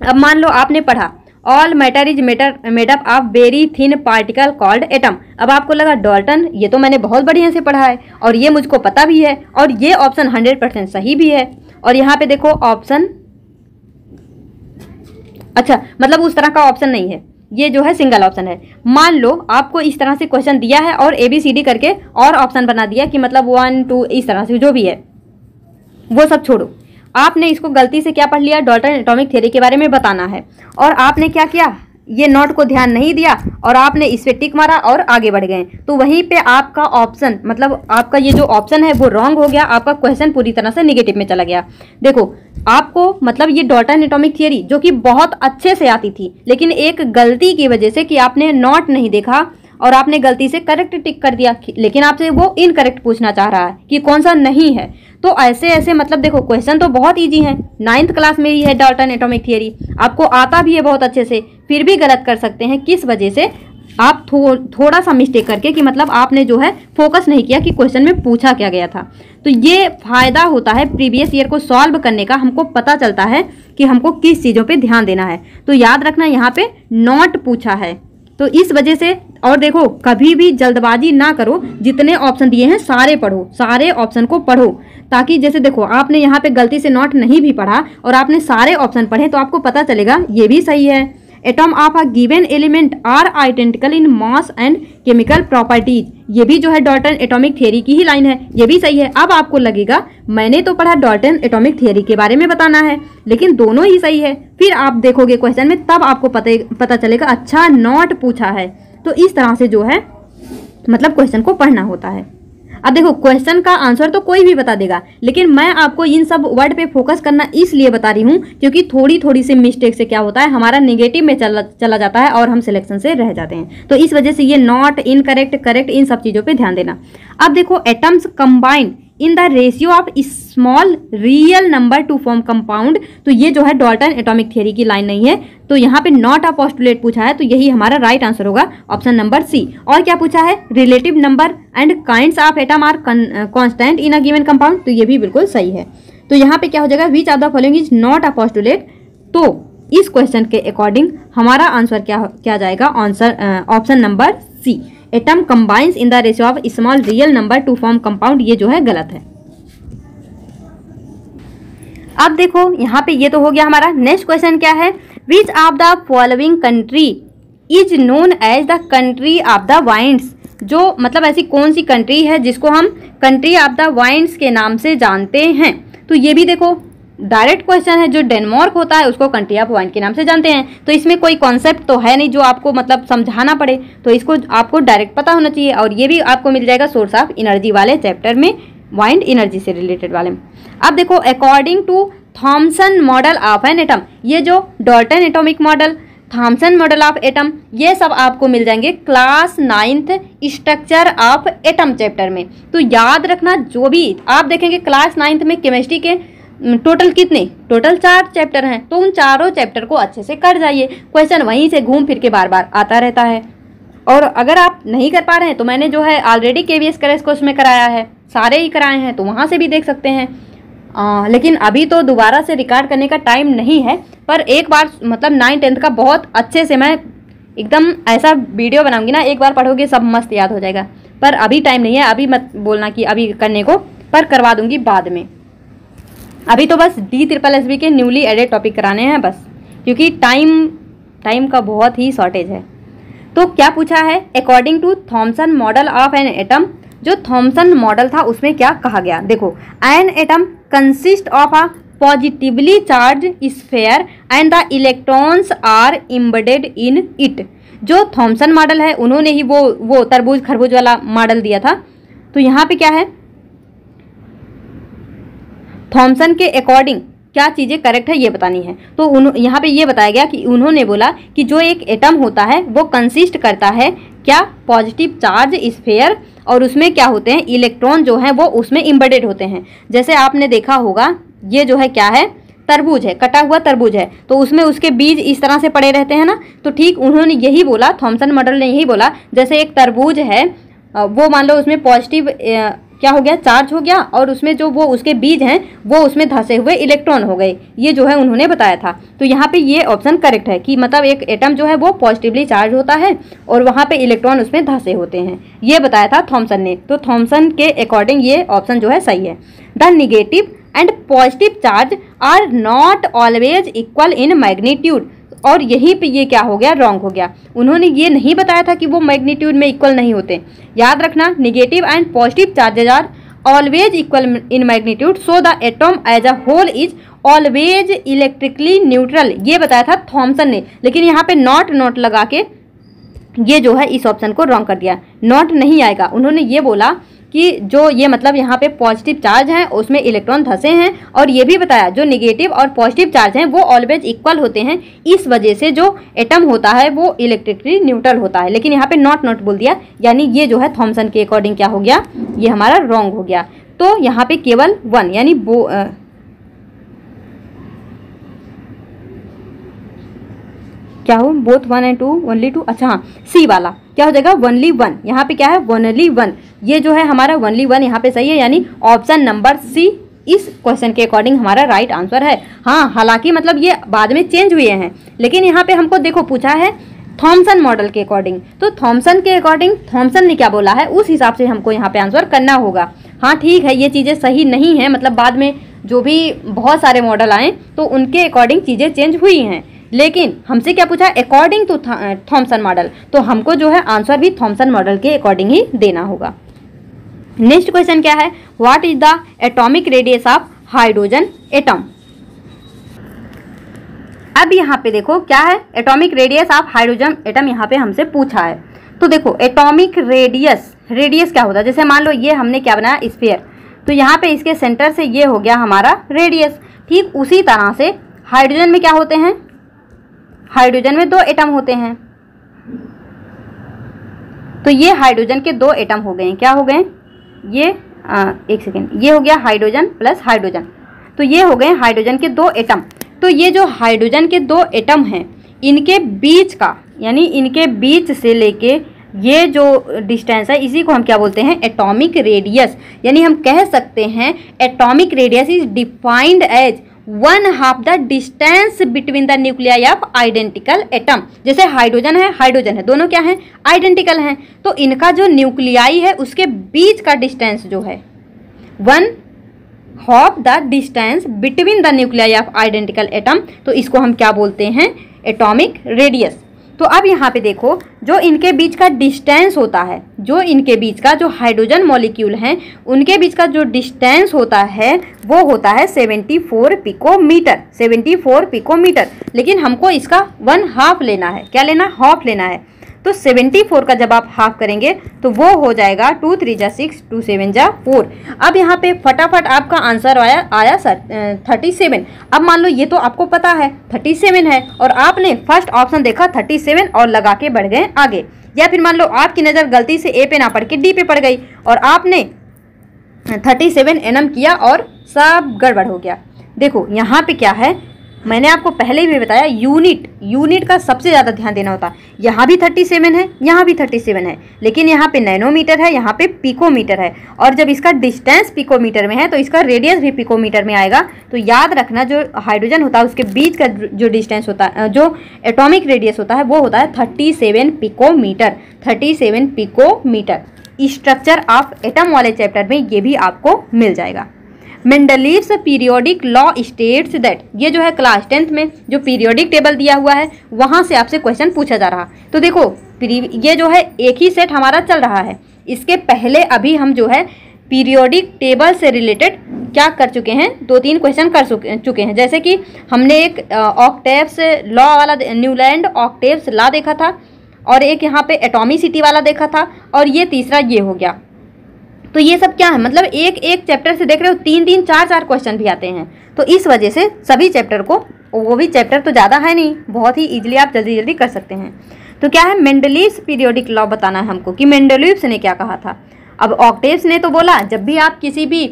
अब मान लो आपने पढ़ा all matter is made up of very thin particle called atom. अब आपको लगा डाल्टन ये तो मैंने बहुत बढ़िया से पढ़ा है और ये मुझको पता भी है और ये ऑप्शन 100% सही भी है। और यहाँ पे देखो ऑप्शन, अच्छा मतलब उस तरह का ऑप्शन नहीं है, ये जो है सिंगल ऑप्शन है। मान लो आपको इस तरह से क्वेश्चन दिया है और ABCD करके और ऑप्शन बना दिया कि मतलब 1, 2 इस तरह से जो भी है वो सब छोड़ो। आपने इसको गलती से क्या पढ़ लिया, डाल्टन एटॉमिक थ्योरी के बारे में बताना है और आपने क्या किया, ये नॉट को ध्यान नहीं दिया और आपने इस पे टिक मारा और आगे बढ़ गए, तो वहीं पे आपका ऑप्शन मतलब आपका ये जो ऑप्शन है वो रॉन्ग हो गया, आपका क्वेश्चन पूरी तरह से नेगेटिव में चला गया। देखो आपको मतलब ये डाटा एनाटॉमिक थियरी जो कि बहुत अच्छे से आती थी, लेकिन एक गलती की वजह से कि आपने नॉट नहीं देखा और आपने गलती से करेक्ट टिक कर दिया, लेकिन आपसे वो इनकरेक्ट पूछना चाह रहा है कि कौन सा नहीं है। तो ऐसे ऐसे मतलब देखो क्वेश्चन तो बहुत इजी हैं, 9th क्लास में ही है डाल्टन एटॉमिक थियरी, आपको आता भी है बहुत अच्छे से, फिर भी गलत कर सकते हैं किस वजह से आप थोड़ा सा मिस्टेक करके कि मतलब आपने जो है फोकस नहीं किया कि क्वेश्चन में पूछा क्या गया था। तो ये फ़ायदा होता है प्रीवियस ईयर को सॉल्व करने का, हमको पता चलता है कि हमको किस चीज़ों पर ध्यान देना है। तो याद रखना यहाँ पर नॉट पूछा है, तो इस वजह से। और देखो कभी भी जल्दबाजी ना करो, जितने ऑप्शन दिए हैं सारे पढ़ो, सारे ऑप्शन को पढ़ो, ताकि जैसे देखो आपने यहाँ पे गलती से नॉट नहीं भी पढ़ा और आपने सारे ऑप्शन पढ़े तो आपको पता चलेगा ये भी सही है। Atom of a given element are identical in mass and chemical properties, ये भी जो है डाल्टन एटॉमिक थियरी की ही लाइन है, ये भी सही है। अब आपको लगेगा मैंने तो पढ़ा डाल्टन एटॉमिक थियरी के बारे में बताना है, लेकिन दोनों ही सही है। फिर आप देखोगे क्वेश्चन में तब आपको पता चलेगा अच्छा नॉट पूछा है। तो इस तरह से जो है मतलब क्वेश्चन को पढ़ना होता है। अब देखो क्वेश्चन का आंसर तो कोई भी बता देगा, लेकिन मैं आपको इन सब वर्ड पे फोकस करना इसलिए बता रही हूँ क्योंकि थोड़ी थोड़ी सी मिस्टेक से क्या होता है हमारा नेगेटिव में चला जाता है और हम सिलेक्शन से रह जाते हैं। तो इस वजह से ये नॉट, इनकरेक्ट, करेक्ट, इन सब चीज़ों पे ध्यान देना। अब देखो atoms combined in the ratio of small real number to form compound, तो ये जो है डाल्टन एटॉमिक थियरी की लाइन नहीं है, तो यहाँ पे नॉट अ पोस्टुलेट पूछा है, तो यही हमारा राइट आंसर होगा ऑप्शन नंबर सी। और क्या पूछा है, relative number and kinds of atom are constant in a given compound, तो ये भी बिल्कुल सही है। तो यहाँ पे क्या हो जाएगा, which of the following is not a postulate, तो इस क्वेश्चन के अकॉर्डिंग हमारा आंसर क्या जाएगा, answer option number C, atom combines in the ratio of small real number to form compound, ये जो है गलत है। अब देखो यहाँ पे ये तो हो गया हमारा। नेक्स्ट क्वेश्चन क्या है, which of the following country is known as the country of the wines, जो मतलब ऐसी कौन सी कंट्री है जिसको हम कंट्री ऑफ द वाइन्स के नाम से जानते हैं। तो ये भी देखो डायरेक्ट क्वेश्चन है, जो डेनमार्क होता है उसको कंट्री ऑफ वाइन के नाम से जानते हैं, तो इसमें कोई कॉन्सेप्ट तो है नहीं जो आपको मतलब समझाना पड़े, तो इसको आपको डायरेक्ट पता होना चाहिए। और ये भी आपको मिल जाएगा सोर्स ऑफ एनर्जी वाले चैप्टर में, वाइंड एनर्जी से रिलेटेड वाले में। अब देखो according to Thomson model of an atom, ये जो Dalton atomic model, Thomson model of atom, ये सब आपको मिल जाएंगे class 9th structure of atom chapter में। तो याद रखना जो भी आप देखेंगे क्लास 9th में केमिस्ट्री के टोटल कितने, टोटल 4 चैप्टर हैं, तो उन चारों चैप्टर को अच्छे से कर जाइए, क्वेश्चन वहीं से घूम फिर के बार बार आता रहता है। और अगर आप नहीं कर पा रहे हैं तो मैंने जो है ऑलरेडी KVS करेस कोर्स में कराया है, सारे ही कराए हैं, तो वहाँ से भी देख सकते हैं। लेकिन अभी तो दोबारा से रिकॉर्ड करने का टाइम नहीं है, पर एक बार मतलब 9th-10th का बहुत अच्छे से मैं एकदम ऐसा वीडियो बनाऊँगी ना, एक बार पढ़ोगे सब मस्त याद हो जाएगा, पर अभी टाइम नहीं है, अभी मत बोलना कि अभी करने को, पर करवा दूँगी बाद में। अभी तो बस D-SSSB के न्यूली एडेड टॉपिक कराने हैं बस, क्योंकि टाइम का बहुत ही शॉर्टेज है। तो क्या पूछा है, according to Thomson model of an atom, जो थॉमसन मॉडल था उसमें क्या कहा गया, देखो an atom consist of a positively charge sphere and the electrons are embedded in it, जो थॉमसन मॉडल है उन्होंने ही वो तरबूज खरबूज वाला मॉडल दिया था। तो यहाँ पे क्या है, थॉमसन के अकॉर्डिंग क्या चीज़ें करेक्ट है ये बतानी है। तो यहाँ पे ये बताया गया कि उन्होंने बोला कि जो एक एटम होता है वो कंसिस्ट करता है क्या, पॉजिटिव चार्ज स्फीयर, और उसमें क्या होते हैं इलेक्ट्रॉन जो है वो उसमें एम्बेडेड होते हैं। जैसे आपने देखा होगा ये जो है क्या है, तरबूज है, कटा हुआ तरबूज है, तो उसमें उसके बीज इस तरह से पड़े रहते हैं ना, तो ठीक उन्होंने यही बोला, थॉमसन मॉडल ने यही बोला, जैसे एक तरबूज है वो मान लो उसमें पॉजिटिव क्या हो गया, चार्ज हो गया, और उसमें जो वो उसके बीज हैं वो उसमें धंसे हुए इलेक्ट्रॉन हो गए, ये जो है उन्होंने बताया था। तो यहाँ पे ये ऑप्शन करेक्ट है कि मतलब एक एटम जो है वो पॉजिटिवली चार्ज होता है और वहाँ पे इलेक्ट्रॉन उसमें धंसे होते हैं, ये बताया था थॉमसन ने। तो थॉमसन के अकॉर्डिंग ये ऑप्शन जो है सही है। The negative and positive charge are not always equal in magnitude, और यहीं पे ये क्या हो गया, रॉन्ग हो गया, उन्होंने ये नहीं बताया था कि वो मैग्नीट्यूड में इक्वल नहीं होते। याद रखना negative and positive charges are always equal in magnitude, so the atom as a whole is always electrically neutral। ये बताया था थॉमसन ने, लेकिन यहाँ पे नॉट लगा के ये जो है इस ऑप्शन को रॉन्ग कर दिया, नॉट नहीं आएगा। उन्होंने ये बोला कि जो ये मतलब यहाँ पे पॉजिटिव चार्ज हैं उसमें इलेक्ट्रॉन धंसे हैं, और ये भी बताया जो नेगेटिव और पॉजिटिव चार्ज हैं वो ऑलवेज इक्वल होते हैं, इस वजह से जो एटम होता है वो इलेक्ट्रिकली न्यूट्रल होता है। लेकिन यहाँ पे नॉट बोल दिया, यानी ये जो है थॉमसन के अकॉर्डिंग क्या हो गया, ये हमारा रॉन्ग हो गया। तो यहाँ पे केवल वन यानी क्या हो, both one and two, only two, अच्छा हाँ सी वाला क्या हो जाएगा, ओनली वन। यहाँ पे क्या है, ओनली वन, ये जो है हमारा ओनली वन यहाँ पे सही है, यानी ऑप्शन नंबर सी इस क्वेश्चन के अकॉर्डिंग हमारा राइट आंसर है। हाँ, हालांकि मतलब ये बाद में चेंज हुए हैं, लेकिन यहाँ पे हमको देखो पूछा है थॉमसन मॉडल के अकॉर्डिंग, तो थॉमसन के अकॉर्डिंग थॉमसन ने क्या बोला है उस हिसाब से हमको यहाँ पे आंसर करना होगा। हाँ ठीक है, ये चीज़ें सही नहीं हैं, मतलब बाद में जो भी बहुत सारे मॉडल आए तो उनके अकॉर्डिंग चीज़ें चेंज हुई हैं, लेकिन हमसे क्या पूछा, अकॉर्डिंग टू थॉमसन मॉडल, तो हमको जो है आंसर भी थॉमसन मॉडल के अकॉर्डिंग ही देना होगा। नेक्स्ट क्वेश्चन क्या है, what is the atomic radius of hydrogen atom. अब यहाँ पे देखो क्या है, atomic radius of hydrogen atom यहाँ पे हमसे पूछा है। तो देखो एटॉमिक रेडियस, रेडियस क्या होता है, जैसे मान लो ये हमने क्या बनाया स्फीयर, तो यहाँ पे इसके सेंटर से ये हो गया हमारा रेडियस। ठीक उसी तरह से हाइड्रोजन में क्या होते हैं, हाइड्रोजन में दो एटम होते हैं, तो ये हाइड्रोजन के दो एटम हो गए। क्या हो गए ये, एक सेकेंड, ये हो गया हाइड्रोजन प्लस हाइड्रोजन, तो ये हो गए हाइड्रोजन के दो एटम। तो ये जो हाइड्रोजन के दो एटम हैं इनके बीच का, यानी इनके बीच से लेके ये जो डिस्टेंस है इसी को हम क्या बोलते हैं, एटॉमिक रेडियस। यानी हम कह सकते हैं atomic radius is defined as one half the distance between the nuclei of identical atom. जैसे हाइड्रोजन है, दोनों क्या हैं, आइडेंटिकल हैं, तो इनका जो न्यूक्लियाई है उसके बीच का डिस्टेंस जो है one half the distance between the nuclei of identical atom, तो इसको हम क्या बोलते हैं, एटॉमिक रेडियस। तो अब यहाँ पे देखो जो इनके बीच का डिस्टेंस होता है, जो इनके बीच का जो हाइड्रोजन मॉलिक्यूल हैं उनके बीच का जो डिस्टेंस होता है वो होता है 74 पिकोमीटर। लेकिन हमको इसका वन हाफ लेना है, क्या लेना, हाफ लेना है। तो 74 का जब आप हाफ करेंगे तो वो हो जाएगा 2 3 जा 6 2 7 जा 4। अब यहाँ पे फटाफट आपका आंसर आया सर 37। अब मान लो ये तो आपको पता है 37 है, और आपने फर्स्ट ऑप्शन देखा 37 और लगा के बढ़ गए आगे, या फिर मान लो आपकी नज़र गलती से ए पे ना पड़ के डी पे पड़ गई और आपने 37 एनम किया और सब गड़बड़ हो गया। देखो यहाँ पे क्या है, मैंने आपको पहले भी बताया यूनिट का सबसे ज़्यादा ध्यान देना होता है। यहाँ भी 37 है, यहाँ भी 37 है, लेकिन यहाँ पे नैनोमीटर है, यहाँ पे पिकोमीटर है, और जब इसका डिस्टेंस पिकोमीटर में है तो इसका रेडियस भी पिकोमीटर में आएगा। तो याद रखना जो हाइड्रोजन होता है उसके बीच का जो डिस्टेंस होता है, जो एटॉमिक रेडियस होता है वो होता है 37 picometer. 37 picometer structure of atom वाले चैप्टर में ये भी आपको मिल जाएगा। Mendeleev's periodic law states that, ये जो है क्लास 10th में जो पीरियोडिक टेबल दिया हुआ है वहाँ से आपसे क्वेश्चन पूछा जा रहा। तो देखो ये जो है एक ही सेट हमारा चल रहा है, इसके पहले अभी हम जो है पीरियोडिक टेबल से रिलेटेड क्या कर चुके हैं, 2-3 क्वेश्चन कर चुके हैं। जैसे कि हमने एक ऑक्टेव्स लॉ वाला, न्यूलैंड ऑक्टेव्स लॉ देखा था, और एक यहाँ पे एटॉमिसिटी वाला देखा था, और ये तीसरा ये हो गया। तो ये सब क्या है, मतलब एक चैप्टर से देख रहे हो 3-3 4-4 क्वेश्चन भी आते हैं, तो इस वजह से सभी चैप्टर को, वो भी चैप्टर तो ज़्यादा है नहीं, बहुत ही इजीली आप जल्दी कर सकते हैं। तो क्या है, मेंडलीव्स पीरियोडिक लॉ बताना है हमको कि मेंडलीव्स ने क्या कहा था। अब ऑक्टेव्स ने तो बोला जब भी आप किसी भी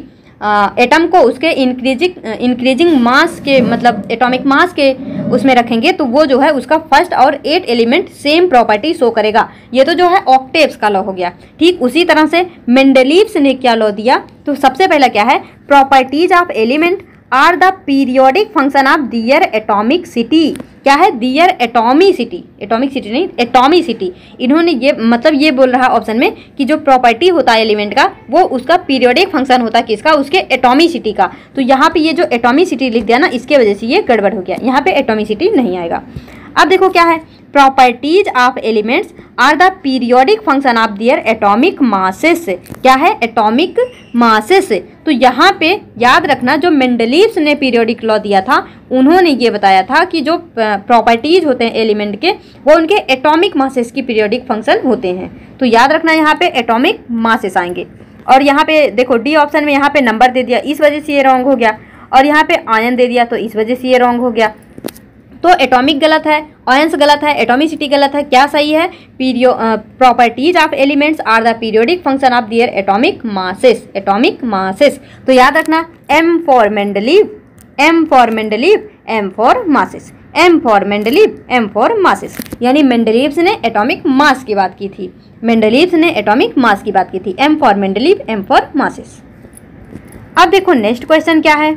एटम को उसके इंक्रीजिंग मास के मतलब एटॉमिक मास के उसमें रखेंगे तो वो जो है उसका फर्स्ट और 8 एलिमेंट सेम प्रॉपर्टी शो करेगा। ये तो जो है ऑक्टेव्स का लॉ हो गया। ठीक उसी तरह से मेंडलीव्स ने क्या लॉ दिया, तो सबसे पहला क्या है, properties of element are the periodic function of their atomicity. क्या है, दियर एटॉमिसिटी, एटॉमिसिटी नहीं एटॉमिसिटी। इन्होंने ये मतलब ये बोल रहा ऑप्शन में कि जो प्रॉपर्टी होता है एलिमेंट का वो उसका पीरियोडिक फंक्शन होता है किसका, उसके एटॉमिसिटी का। तो यहाँ पे ये जो एटॉमिसिटी लिख दिया ना इसके वजह से ये गड़बड़ हो गया, यहाँ पे एटॉमिसिटी नहीं आएगा। अब देखो क्या है, properties of elements are the periodic function of their atomic masses. क्या है, एटॉमिक मासेस। तो यहाँ पे याद रखना जो मेंडलीव्स ने पीरियोडिक लॉ दिया था उन्होंने ये बताया था कि जो प्रॉपर्टीज होते हैं एलिमेंट के वो उनके एटॉमिक मासेस की पीरियोडिक फंक्शन होते हैं। तो याद रखना यहाँ पे एटॉमिक मासेस आएंगे। और यहाँ पे देखो डी ऑप्शन में यहाँ पे नंबर दे दिया, इस वजह से ये रॉन्ग हो गया, और यहाँ पे आयन दे दिया तो इस वजह से ये रॉन्ग हो गया। तो एटॉमिक गलत है, आयंस गलत है, एटॉमिसिटी गलत है। क्या सही है, properties of elements are the periodic function of their atomic masses, atomic masses. तो याद रखना M for Mendeleev, M for Mendeleev, M for masses, M for Mendeleev, M for masses. यानी मेंडलीव्स ने एटॉमिक मास की बात की थी, Mendeleev's ने एटॉमिक मास की बात की थी। M for Mendeleev, M for masses. अब देखो नेक्स्ट क्वेश्चन क्या है,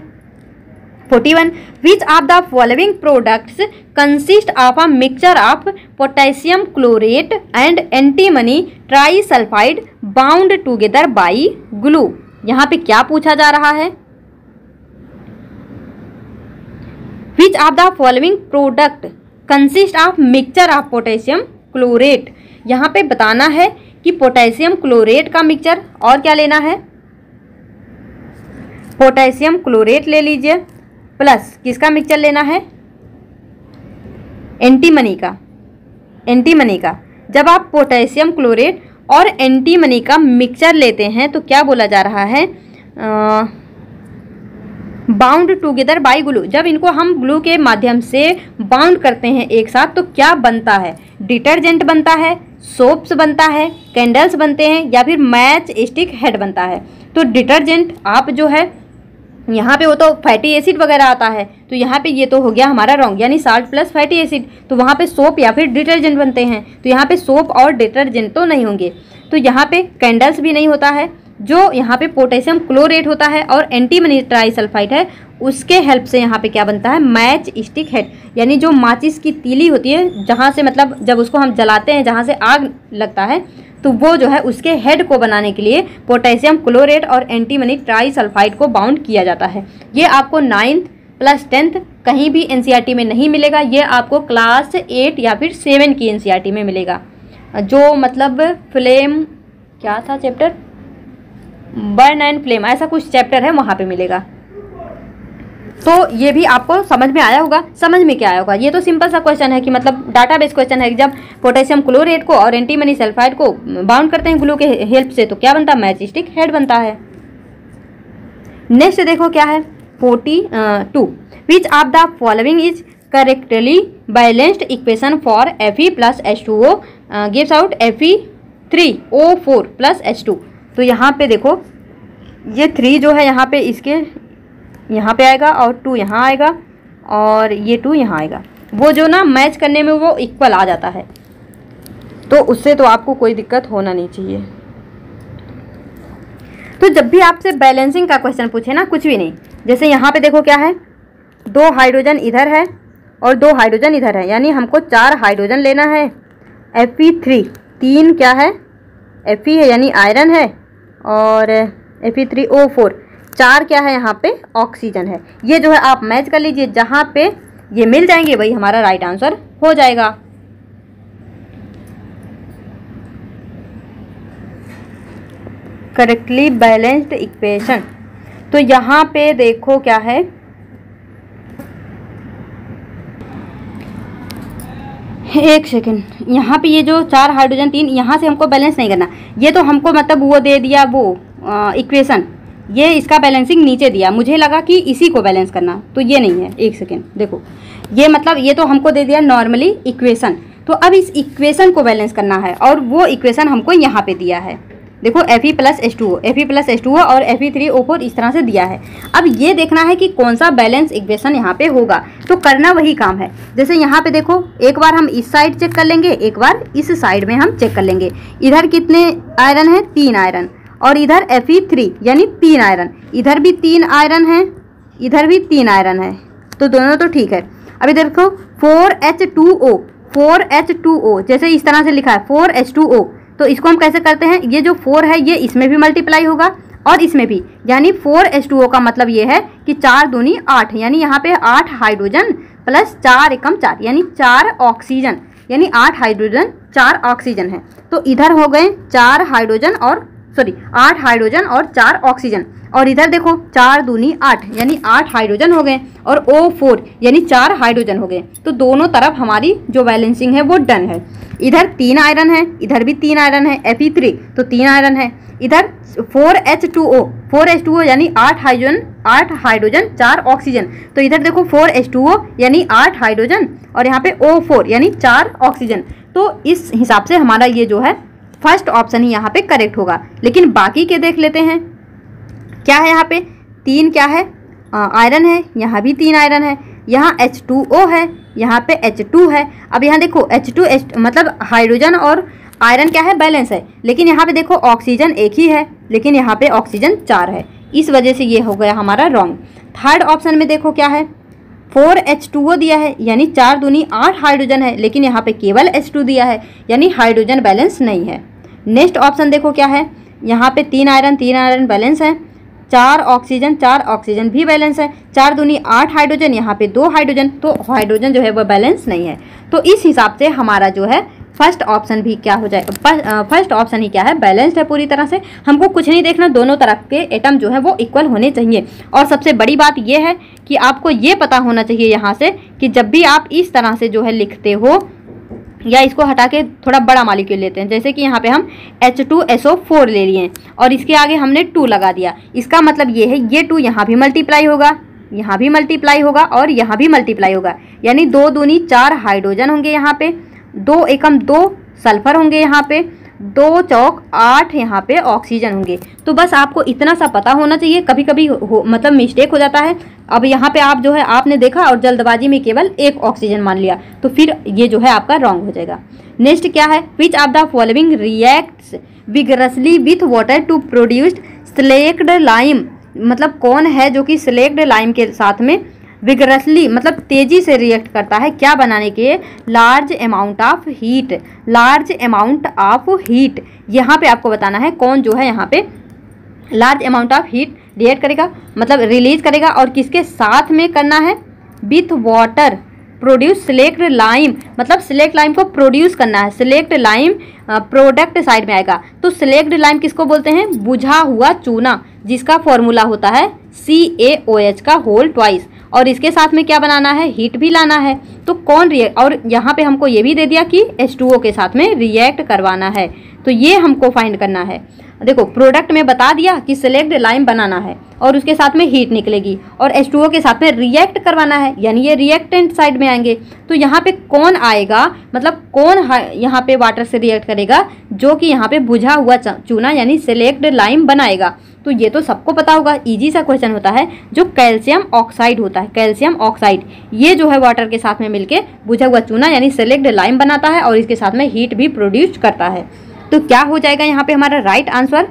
41, which of the following products consist of a mixture of potassium chlorate and antimony trisulphide bound together by glue. यहाँ पे क्या पूछा जा रहा है, which of the following product consist of mixture of potassium chlorate. यहाँ पे बताना है कि पोटेशियम क्लोरेट का मिक्सचर और क्या लेना है, पोटेशियम क्लोरेट ले लीजिए प्लस किसका मिक्सचर लेना है, एंटीमनी का, एंटीमनी का। जब आप पोटेशियम क्लोरेट और एंटीमनी का मिक्सचर लेते हैं तो क्या बोला जा रहा है, बाउंड टुगेदर बाय ग्लू। जब इनको हम ग्लू के माध्यम से बाउंड करते हैं एक साथ तो क्या बनता है, डिटर्जेंट बनता है, सोप्स बनता है, कैंडल्स बनते हैं, या फिर मैच स्टिक हेड बनता है। तो डिटर्जेंट आप जो है यहाँ पे वो तो फैटी एसिड वगैरह आता है, तो यहाँ पे ये तो हो गया हमारा रॉन्ग, यानी साल्ट प्लस फैटी एसिड। तो वहाँ पे सोप या फिर डिटर्जेंट बनते हैं, तो यहाँ पे सोप और डिटर्जेंट तो नहीं होंगे। तो यहाँ पे कैंडल्स भी नहीं होता है, जो यहाँ पे पोटेशियम क्लोरेट होता है और एंटीमनी ट्राइसल्फाइड है, उसके हेल्प से यहाँ पे क्या बनता है, मैच स्टिक हेड। यानी जो माचिस की तीली होती है जहाँ से मतलब जब उसको हम जलाते हैं जहाँ से आग लगता है, तो वो जो है उसके हेड को बनाने के लिए पोटेशियम क्लोरेट और एंटीमनी ट्राइसल्फाइड को बाउंड किया जाता है। ये आपको 9th प्लस 10th कहीं भी एनसीईआरटी में नहीं मिलेगा, ये आपको क्लास 8 या फिर 7 की एनसीईआरटी में मिलेगा। जो मतलब फ्लेम क्या था चैप्टर, बर्न एंड फ्लेम ऐसा कुछ चैप्टर है, वहाँ पे मिलेगा। तो ये भी आपको समझ में आया होगा। समझ में क्या आया होगा, ये तो सिंपल सा क्वेश्चन है कि मतलब डाटाबेस क्वेश्चन है कि जब पोटेशियम क्लोरेट को और एंटीमनी सल्फाइड को बाउंड करते हैं ग्लू के हेल्प से तो क्या बनता है, मैच स्टिक हेड बनता है। नेक्स्ट देखो क्या है, 42, which of the following is correctly balanced equation for Fe plus H2O gives out Fe3O4 plus H2। तो यहाँ पे देखो ये 3 जो है यहाँ पे इसके यहाँ पे आएगा और 2 यहाँ आएगा और ये 2 यहाँ आएगा, वो जो ना मैच करने में वो इक्वल आ जाता है, तो उससे तो आपको कोई दिक्कत होना नहीं चाहिए। तो जब भी आपसे बैलेंसिंग का क्वेश्चन पूछे ना, कुछ भी नहीं, जैसे यहाँ पे देखो क्या है, 2 हाइड्रोजन इधर है और 2 हाइड्रोजन इधर है, यानी हमको 4 हाइड्रोजन लेना है। Fe3 3 क्या है, Fe है यानी आयरन है, और Fe3O4 4 क्या है यहाँ पे, ऑक्सीजन है। ये जो है आप मैच कर लीजिए, जहाँ पे ये मिल जाएंगे वही हमारा राइट आंसर हो जाएगा। करेक्टली बैलेंस्ड इक्वेशन, तो यहाँ पे देखो क्या है, एक सेकेंड, यहाँ पे ये जो 4 हाइड्रोजन 3 यहाँ से हमको बैलेंस नहीं करना, ये तो हमको मतलब वो दे दिया वो इक्वेशन, ये इसका बैलेंसिंग नीचे दिया, मुझे लगा कि इसी को बैलेंस करना, तो ये नहीं है। एक सेकेंड देखो, ये मतलब ये तो हमको दे दिया नॉर्मली इक्वेशन, तो अब इस इक्वेशन को बैलेंस करना है और वो इक्वेशन हमको यहाँ पे दिया है। देखो Fe plus H2O, Fe plus H2O और Fe3O4 इस तरह से दिया है। अब ये देखना है कि कौन सा बैलेंस इक्वेशन यहाँ पे होगा, तो करना वही काम है। जैसे यहाँ पे देखो, एक बार हम इस साइड चेक कर लेंगे, एक बार इस साइड में हम चेक कर लेंगे। इधर कितने आयरन है, 3 आयरन, और इधर Fe3 यानी 3 आयरन, इधर भी 3 आयरन है, इधर भी 3 आयरन है, तो दोनों तो ठीक है। अब इधर देखो 4H2O, जैसे इस तरह से लिखा है 4H2O, तो इसको हम कैसे करते हैं, ये जो 4 है ये इसमें भी मल्टीप्लाई होगा और इसमें भी, यानी 4H2O का मतलब ये है कि 4 दूनी 8, यानी यहाँ पे 8 हाइड्रोजन प्लस 4 एकम 4, यानी 4 ऑक्सीजन, यानी 8 हाइड्रोजन 4 ऑक्सीजन है। तो इधर हो गए 8 हाइड्रोजन और 4 ऑक्सीजन, और इधर देखो 4 दूनी 8, यानी 8 हाइड्रोजन हो गए, और O4 यानी 4 हाइड्रोजन हो गए। तो दोनों तरफ हमारी जो बैलेंसिंग है वो डन है। इधर 3 आयरन है, इधर भी 3 आयरन है, Fe3 तो 3 आयरन है। इधर 4H2O यानी 8 हाइड्रोजन 4 ऑक्सीजन। तो इधर देखो 4H2O यानी 8 हाइड्रोजन और यहाँ पे O4 यानी 4 ऑक्सीजन। तो इस हिसाब से हमारा ये जो है फर्स्ट ऑप्शन ही यहाँ पे करेक्ट होगा। लेकिन बाकी के देख लेते हैं, क्या है यहाँ पे 3 क्या है, आयरन है, यहाँ भी 3 आयरन है, यहाँ H2O है, यहाँ पे H2 है। अब यहाँ देखो H2 मतलब हाइड्रोजन और आयरन क्या है, बैलेंस है। लेकिन यहाँ पे देखो ऑक्सीजन एक ही है, लेकिन यहाँ पे ऑक्सीजन 4 है, इस वजह से ये हो गया हमारा रॉन्ग। थर्ड ऑप्शन में देखो क्या है, 4H2O दिया है, यानी 4 दूनी 8 हाइड्रोजन है, लेकिन यहाँ पे केवल H2 दिया है, यानी हाइड्रोजन बैलेंस नहीं है। नेक्स्ट ऑप्शन देखो क्या है, यहाँ पे 3 आयरन बैलेंस है, 4 ऑक्सीजन 4 ऑक्सीजन भी बैलेंस है, 4 दूनी 8 हाइड्रोजन, यहाँ पे 2 हाइड्रोजन, तो हाइड्रोजन जो है वो बैलेंस नहीं है। तो इस हिसाब से हमारा जो है फर्स्ट ऑप्शन भी क्या हो जाएगा, फर्स्ट ऑप्शन ही क्या है, बैलेंस्ड है पूरी तरह से। हमको कुछ नहीं देखना, दोनों तरफ के एटम जो है वो इक्वल होने चाहिए। और सबसे बड़ी बात ये है कि आपको ये पता होना चाहिए यहाँ से कि जब भी आप इस तरह से जो है लिखते हो, या इसको हटा के थोड़ा बड़ा मॉलिक्यूल लेते हैं, जैसे कि यहाँ पे हम H2SO4 ले लिए और इसके आगे हमने 2 लगा दिया, इसका मतलब ये है ये 2 यहाँ भी मल्टीप्लाई होगा, यहाँ भी मल्टीप्लाई होगा और यहाँ भी मल्टीप्लाई होगा, यानी 2 दूनी 4 हाइड्रोजन होंगे यहाँ पे, 2 एकम 2 सल्फर होंगे यहाँ पे, 2 चौक 8 यहाँ पे ऑक्सीजन होंगे। तो बस आपको इतना सा पता होना चाहिए। कभी कभी मतलब मिस्टेक हो जाता है। अब यहाँ पे आप जो है आपने देखा और जल्दबाजी में केवल 1 ऑक्सीजन मान लिया, तो फिर ये जो है आपका रॉन्ग हो जाएगा। नेक्स्ट क्या है, which of the following reacts vigorously with water to produce slaked lime, मतलब कौन है जो कि सेलेक्ट लाइम के साथ में विगरसली मतलब तेजी से रिएक्ट करता है क्या बनाने के, large amount of heat, large amount of heat. यहाँ पे आपको बताना है कौन जो है यहाँ पे large amount of heat react करेगा, मतलब रिलीज करेगा, और किसके साथ में करना है, with water produce slaked lime, मतलब सेलेक्ट लाइम को प्रोड्यूस करना है, सेलेक्ट लाइम प्रोडक्ट साइड में आएगा। तो सेलेक्ट लाइम किसको बोलते हैं, बुझा हुआ चूना, जिसका फॉर्मूला होता है CaOH का होल ट्वाइस, और इसके साथ में क्या बनाना है, हीट भी लाना है। तो कौन रिएक्ट, और यहाँ पे हमको ये भी दे दिया कि H2O के साथ में रिएक्ट करवाना है, तो ये हमको फाइंड करना है। देखो प्रोडक्ट में बता दिया कि सेलेक्ट लाइम बनाना है और उसके साथ में हीट निकलेगी, और H2O के साथ में रिएक्ट करवाना है, यानी ये रिएक्टेंट साइड में आएंगे। तो यहाँ पे कौन आएगा, मतलब कौन यहाँ पे वाटर से रिएक्ट करेगा, जो कि यहाँ पे बुझा हुआ चूना यानी सेलेक्ट लाइम बनाएगा। तो ये तो सबको पता होगा, इजी सा क्वेश्चन होता है, जो कैल्शियम ऑक्साइड होता है, कैल्शियम ऑक्साइड ये जो है वाटर के साथ में मिलके बुझा हुआ चूना यानी सेलेक्ट लाइम बनाता है और इसके साथ में हीट भी प्रोड्यूस करता है। तो क्या हो जाएगा यहाँ पे हमारा राइट आंसर,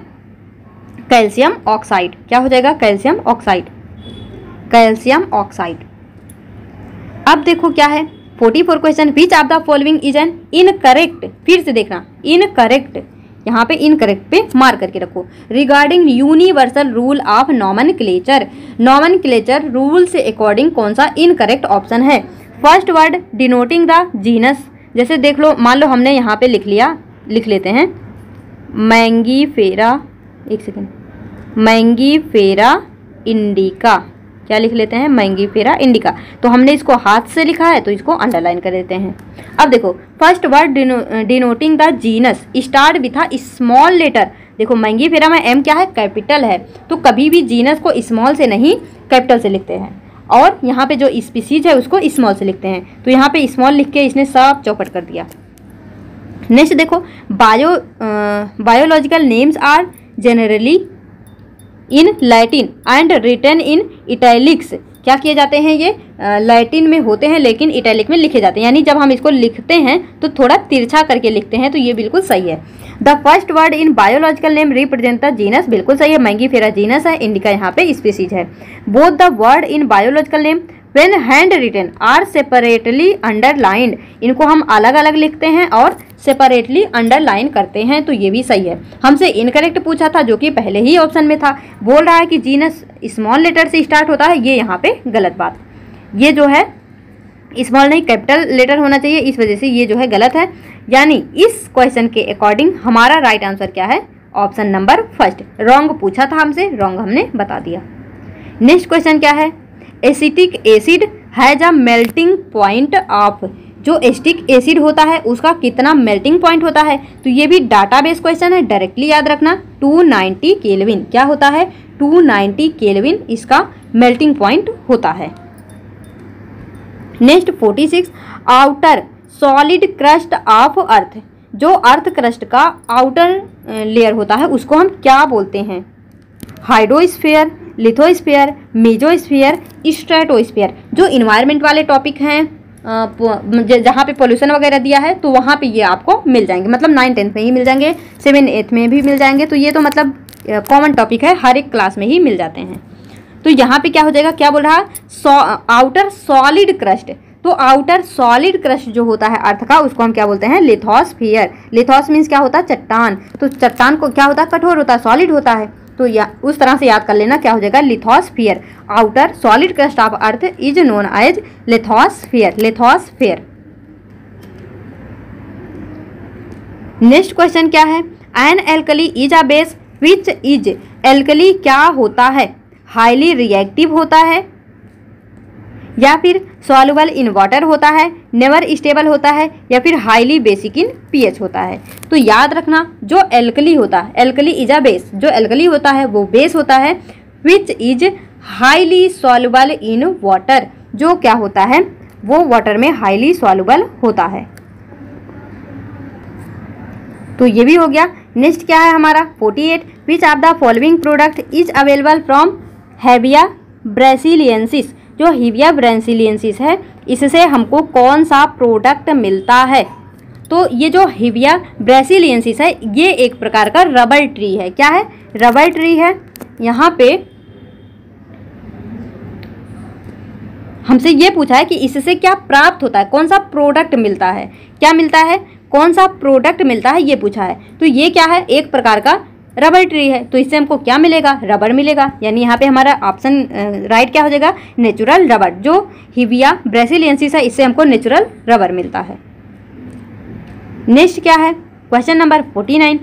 कैल्शियम ऑक्साइड। क्या हो जाएगा, कैल्शियम ऑक्साइड, कैल्शियम ऑक्साइड। अब देखो क्या है 44 question, which of the following is an incorrect, फिर से देखना इनकरेक्ट, यहाँ पे इनकरेक्ट पे मार्क करके रखो, regarding universal rule of nomenclature, nomenclature rule से अकॉर्डिंग कौन सा इनकरेक्ट ऑप्शन है। First word denoting the genus, जैसे देख लो, मान लो हमने यहाँ पे लिख लिया, लिख लेते हैं मैंगीफेरा, एक सेकेंड, मैंगीफेरा इंडिका, क्या लिख लेते हैं, मैंगीफेरा इंडिका। तो हमने इसको हाथ से लिखा है तो इसको अंडरलाइन कर देते हैं। अब देखो first word denoting the genus start with a small letter, देखो मैंगीफेरा में M क्या है, कैपिटल है, तो कभी भी जीनस को स्मॉल से नहीं कैपिटल से लिखते हैं, और यहाँ पे जो स्पीसीज है उसको स्मॉल से लिखते हैं। तो यहाँ पे स्मॉल लिख के इसने सब चौपट कर दिया। नेक्स्ट देखो biological names are generally in Latin and written in italics, क्या किए जाते हैं ये लैटिन में होते हैं लेकिन इटैलिक में लिखे जाते हैं, यानी जब हम इसको लिखते हैं तो थोड़ा तिरछा करके लिखते हैं, तो ये बिल्कुल सही है। The first word in biological name represent the genus, बिल्कुल सही है, मैंगीफेरा जीनस है, इंडिका यहाँ पे स्पीसीज है। Both the word in biological name When hand written are separately underlined, इनको हम अलग अलग लिखते हैं और सेपरेटली अंडरलाइन करते हैं, तो ये भी सही है। हमसे इनकरेक्ट पूछा था जो कि पहले ही ऑप्शन में था। बोल रहा है कि जीनस स्मॉल लेटर से स्टार्ट होता है, ये यहाँ पे गलत बात। ये जो है स्मॉल नहीं कैपिटल लेटर होना चाहिए, इस वजह से ये जो है गलत है। यानी इस क्वेश्चन के अकॉर्डिंग हमारा राइट आंसर क्या है? Option number first. रॉन्ग पूछा था हमसे, रॉन्ग हमने बता दिया। नेक्स्ट क्वेश्चन क्या है? Acetic acid has a melting point of, जो एसिटिक एसिड होता है उसका कितना मेल्टिंग पॉइंट होता है? तो ये भी डाटाबेस क्वेश्चन है, डायरेक्टली याद रखना 290 केल्विन। क्या होता है? 290 केल्विन इसका मेल्टिंग पॉइंट होता है। Next 46, outer solid crust of earth, जो अर्थ क्रस्ट का आउटर लेयर होता है उसको हम क्या बोलते हैं? Hydrosphere, lithosphere, mesosphere, stratosphere. जो इन्वायरमेंट वाले टॉपिक हैं, जहाँ पे पोल्यूशन वगैरह दिया है, तो वहाँ पे ये आपको मिल जाएंगे, मतलब 9th-10th में ही मिल जाएंगे, 7th-8th में भी मिल जाएंगे। तो ये तो मतलब कॉमन टॉपिक है, हर एक क्लास में ही मिल जाते हैं। तो यहाँ पे क्या हो जाएगा? क्या बोल रहा है? आउटर सॉलिड क्रस्ट, तो आउटर सॉलिड क्रस्ट जो होता है अर्थ का उसको हम क्या बोलते हैं? लिथोस्फीयर। लिथोस मीन्स क्या होता है? चट्टान। तो चट्टान को क्या होता है? कठोर होता है, सॉलिड होता है। तो या उस तरह से याद कर लेना, क्या हो जाएगा? Lithosphere. Outer solid crust of earth is known as lithosphere, lithosphere. Next question क्या है? An alkali is a base which is, alkali क्या होता है? हाईली रिएक्टिव होता है, या फिर सॉल्युबल इन वाटर होता है, नेवर स्टेबल होता है, या फिर हाईली बेसिक इन पीएच होता है। तो याद रखना, जो एल्कली होता है, एल्कली इज अ बेस, जो एल्कली होता है वो बेस होता है, which is highly soluble in water, जो क्या होता है वो वाटर में हाईली सॉल्युबल होता है। तो ये भी हो गया। नेक्स्ट क्या है हमारा? 48, which of the following product is available from Hevea brasiliensis, जो हेविया ब्रासिलियंसिस है इससे हमको कौन सा प्रोडक्ट मिलता है? तो ये जो हेविया ब्रासिलियंसिस है ये एक प्रकार का रबर ट्री है। क्या है? रबर ट्री है। यहाँ पे हमसे ये पूछा है कि इससे क्या प्राप्त होता है, कौन सा प्रोडक्ट मिलता है, क्या मिलता है, कौन सा प्रोडक्ट मिलता है, ये पूछा है। तो ये क्या है? एक प्रकार का रबर ट्री है। तो इससे हमको क्या मिलेगा? रबर मिलेगा। यानी यहाँ पे हमारा ऑप्शन राइट क्या हो जाएगा? Natural rubber. जो हेविया ब्रासिलियंसिस है इससे हमको नेचुरल रबर मिलता है। नेक्स्ट क्या है? Question number 49,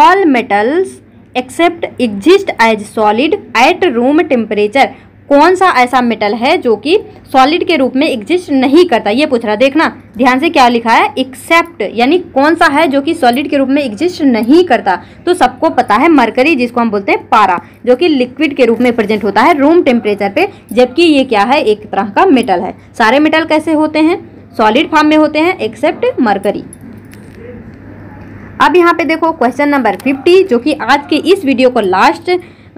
all metals except exist as solid at room temperature. कौन सा ऐसा मेटल है जो कि सॉलिड के रूप में एग्जिस्ट नहीं करता, ये पूछ रहा। देखना ध्यान से क्या लिखा है, एक्सेप्ट, यानी कौन सा है जो कि सॉलिड के रूप में एग्जिस्ट नहीं करता। तो सबको पता है मरकरी, जिसको हम बोलते हैं पारा, जो कि लिक्विड के रूप में प्रेजेंट होता है रूम टेम्परेचर पे, जबकि ये क्या है? एक तरह का मेटल है। सारे मेटल कैसे होते हैं? सॉलिड फॉर्म में होते हैं, एक्सेप्ट मरकरी। अब यहाँ पे देखो क्वेश्चन नंबर 50, जो कि आज के इस वीडियो को लास्ट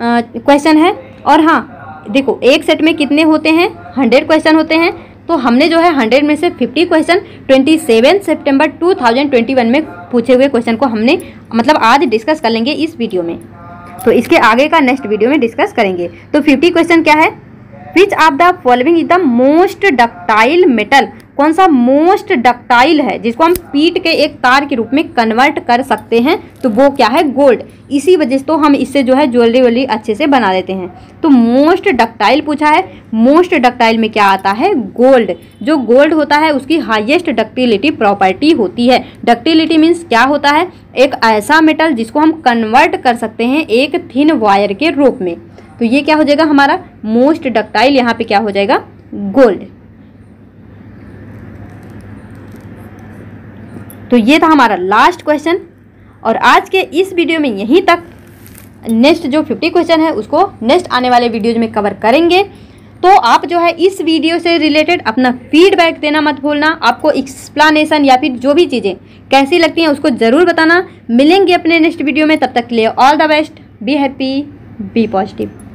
क्वेश्चन है। और हाँ देखो, एक सेट में कितने होते हैं? 100 क्वेश्चन होते हैं। तो हमने जो है 100 में से 50 क्वेश्चन 27 सितंबर 2021 में पूछे हुए क्वेश्चन को हमने मतलब आज डिस्कस कर लेंगे इस वीडियो में। तो इसके आगे का नेक्स्ट वीडियो में डिस्कस करेंगे। तो 50 क्वेश्चन क्या है? Which of the following is the most ductile metal. कौन सा मोस्ट डक्टाइल है जिसको हम पीट के एक तार के रूप में कन्वर्ट कर सकते हैं? तो वो क्या है? गोल्ड। इसी वजह से तो हम इससे जो है ज्वेलरी वल्ली अच्छे से बना लेते हैं। तो मोस्ट डक्टाइल पूछा है, मोस्ट डक्टाइल में क्या आता है? गोल्ड। जो गोल्ड होता है उसकी हाईएस्ट डक्टिलिटी प्रॉपर्टी होती है। डक्टिलिटी मीन्स क्या होता है? एक ऐसा मेटल जिसको हम कन्वर्ट कर सकते हैं एक थिन वायर के रूप में। तो ये क्या हो जाएगा हमारा मोस्ट डक्टाइल? यहाँ पे क्या हो जाएगा? गोल्ड। तो ये था हमारा लास्ट क्वेश्चन और आज के इस वीडियो में यहीं तक। नेक्स्ट जो 50 क्वेश्चन है उसको नेक्स्ट आने वाले वीडियोज में कवर करेंगे। तो आप जो है इस वीडियो से रिलेटेड अपना फीडबैक देना मत भूलना। आपको एक्सप्लेनेशन या फिर जो भी चीज़ें कैसी लगती हैं उसको ज़रूर बताना। मिलेंगे अपने नेक्स्ट वीडियो में, तब तक के लिए all the best, be happy, be positive.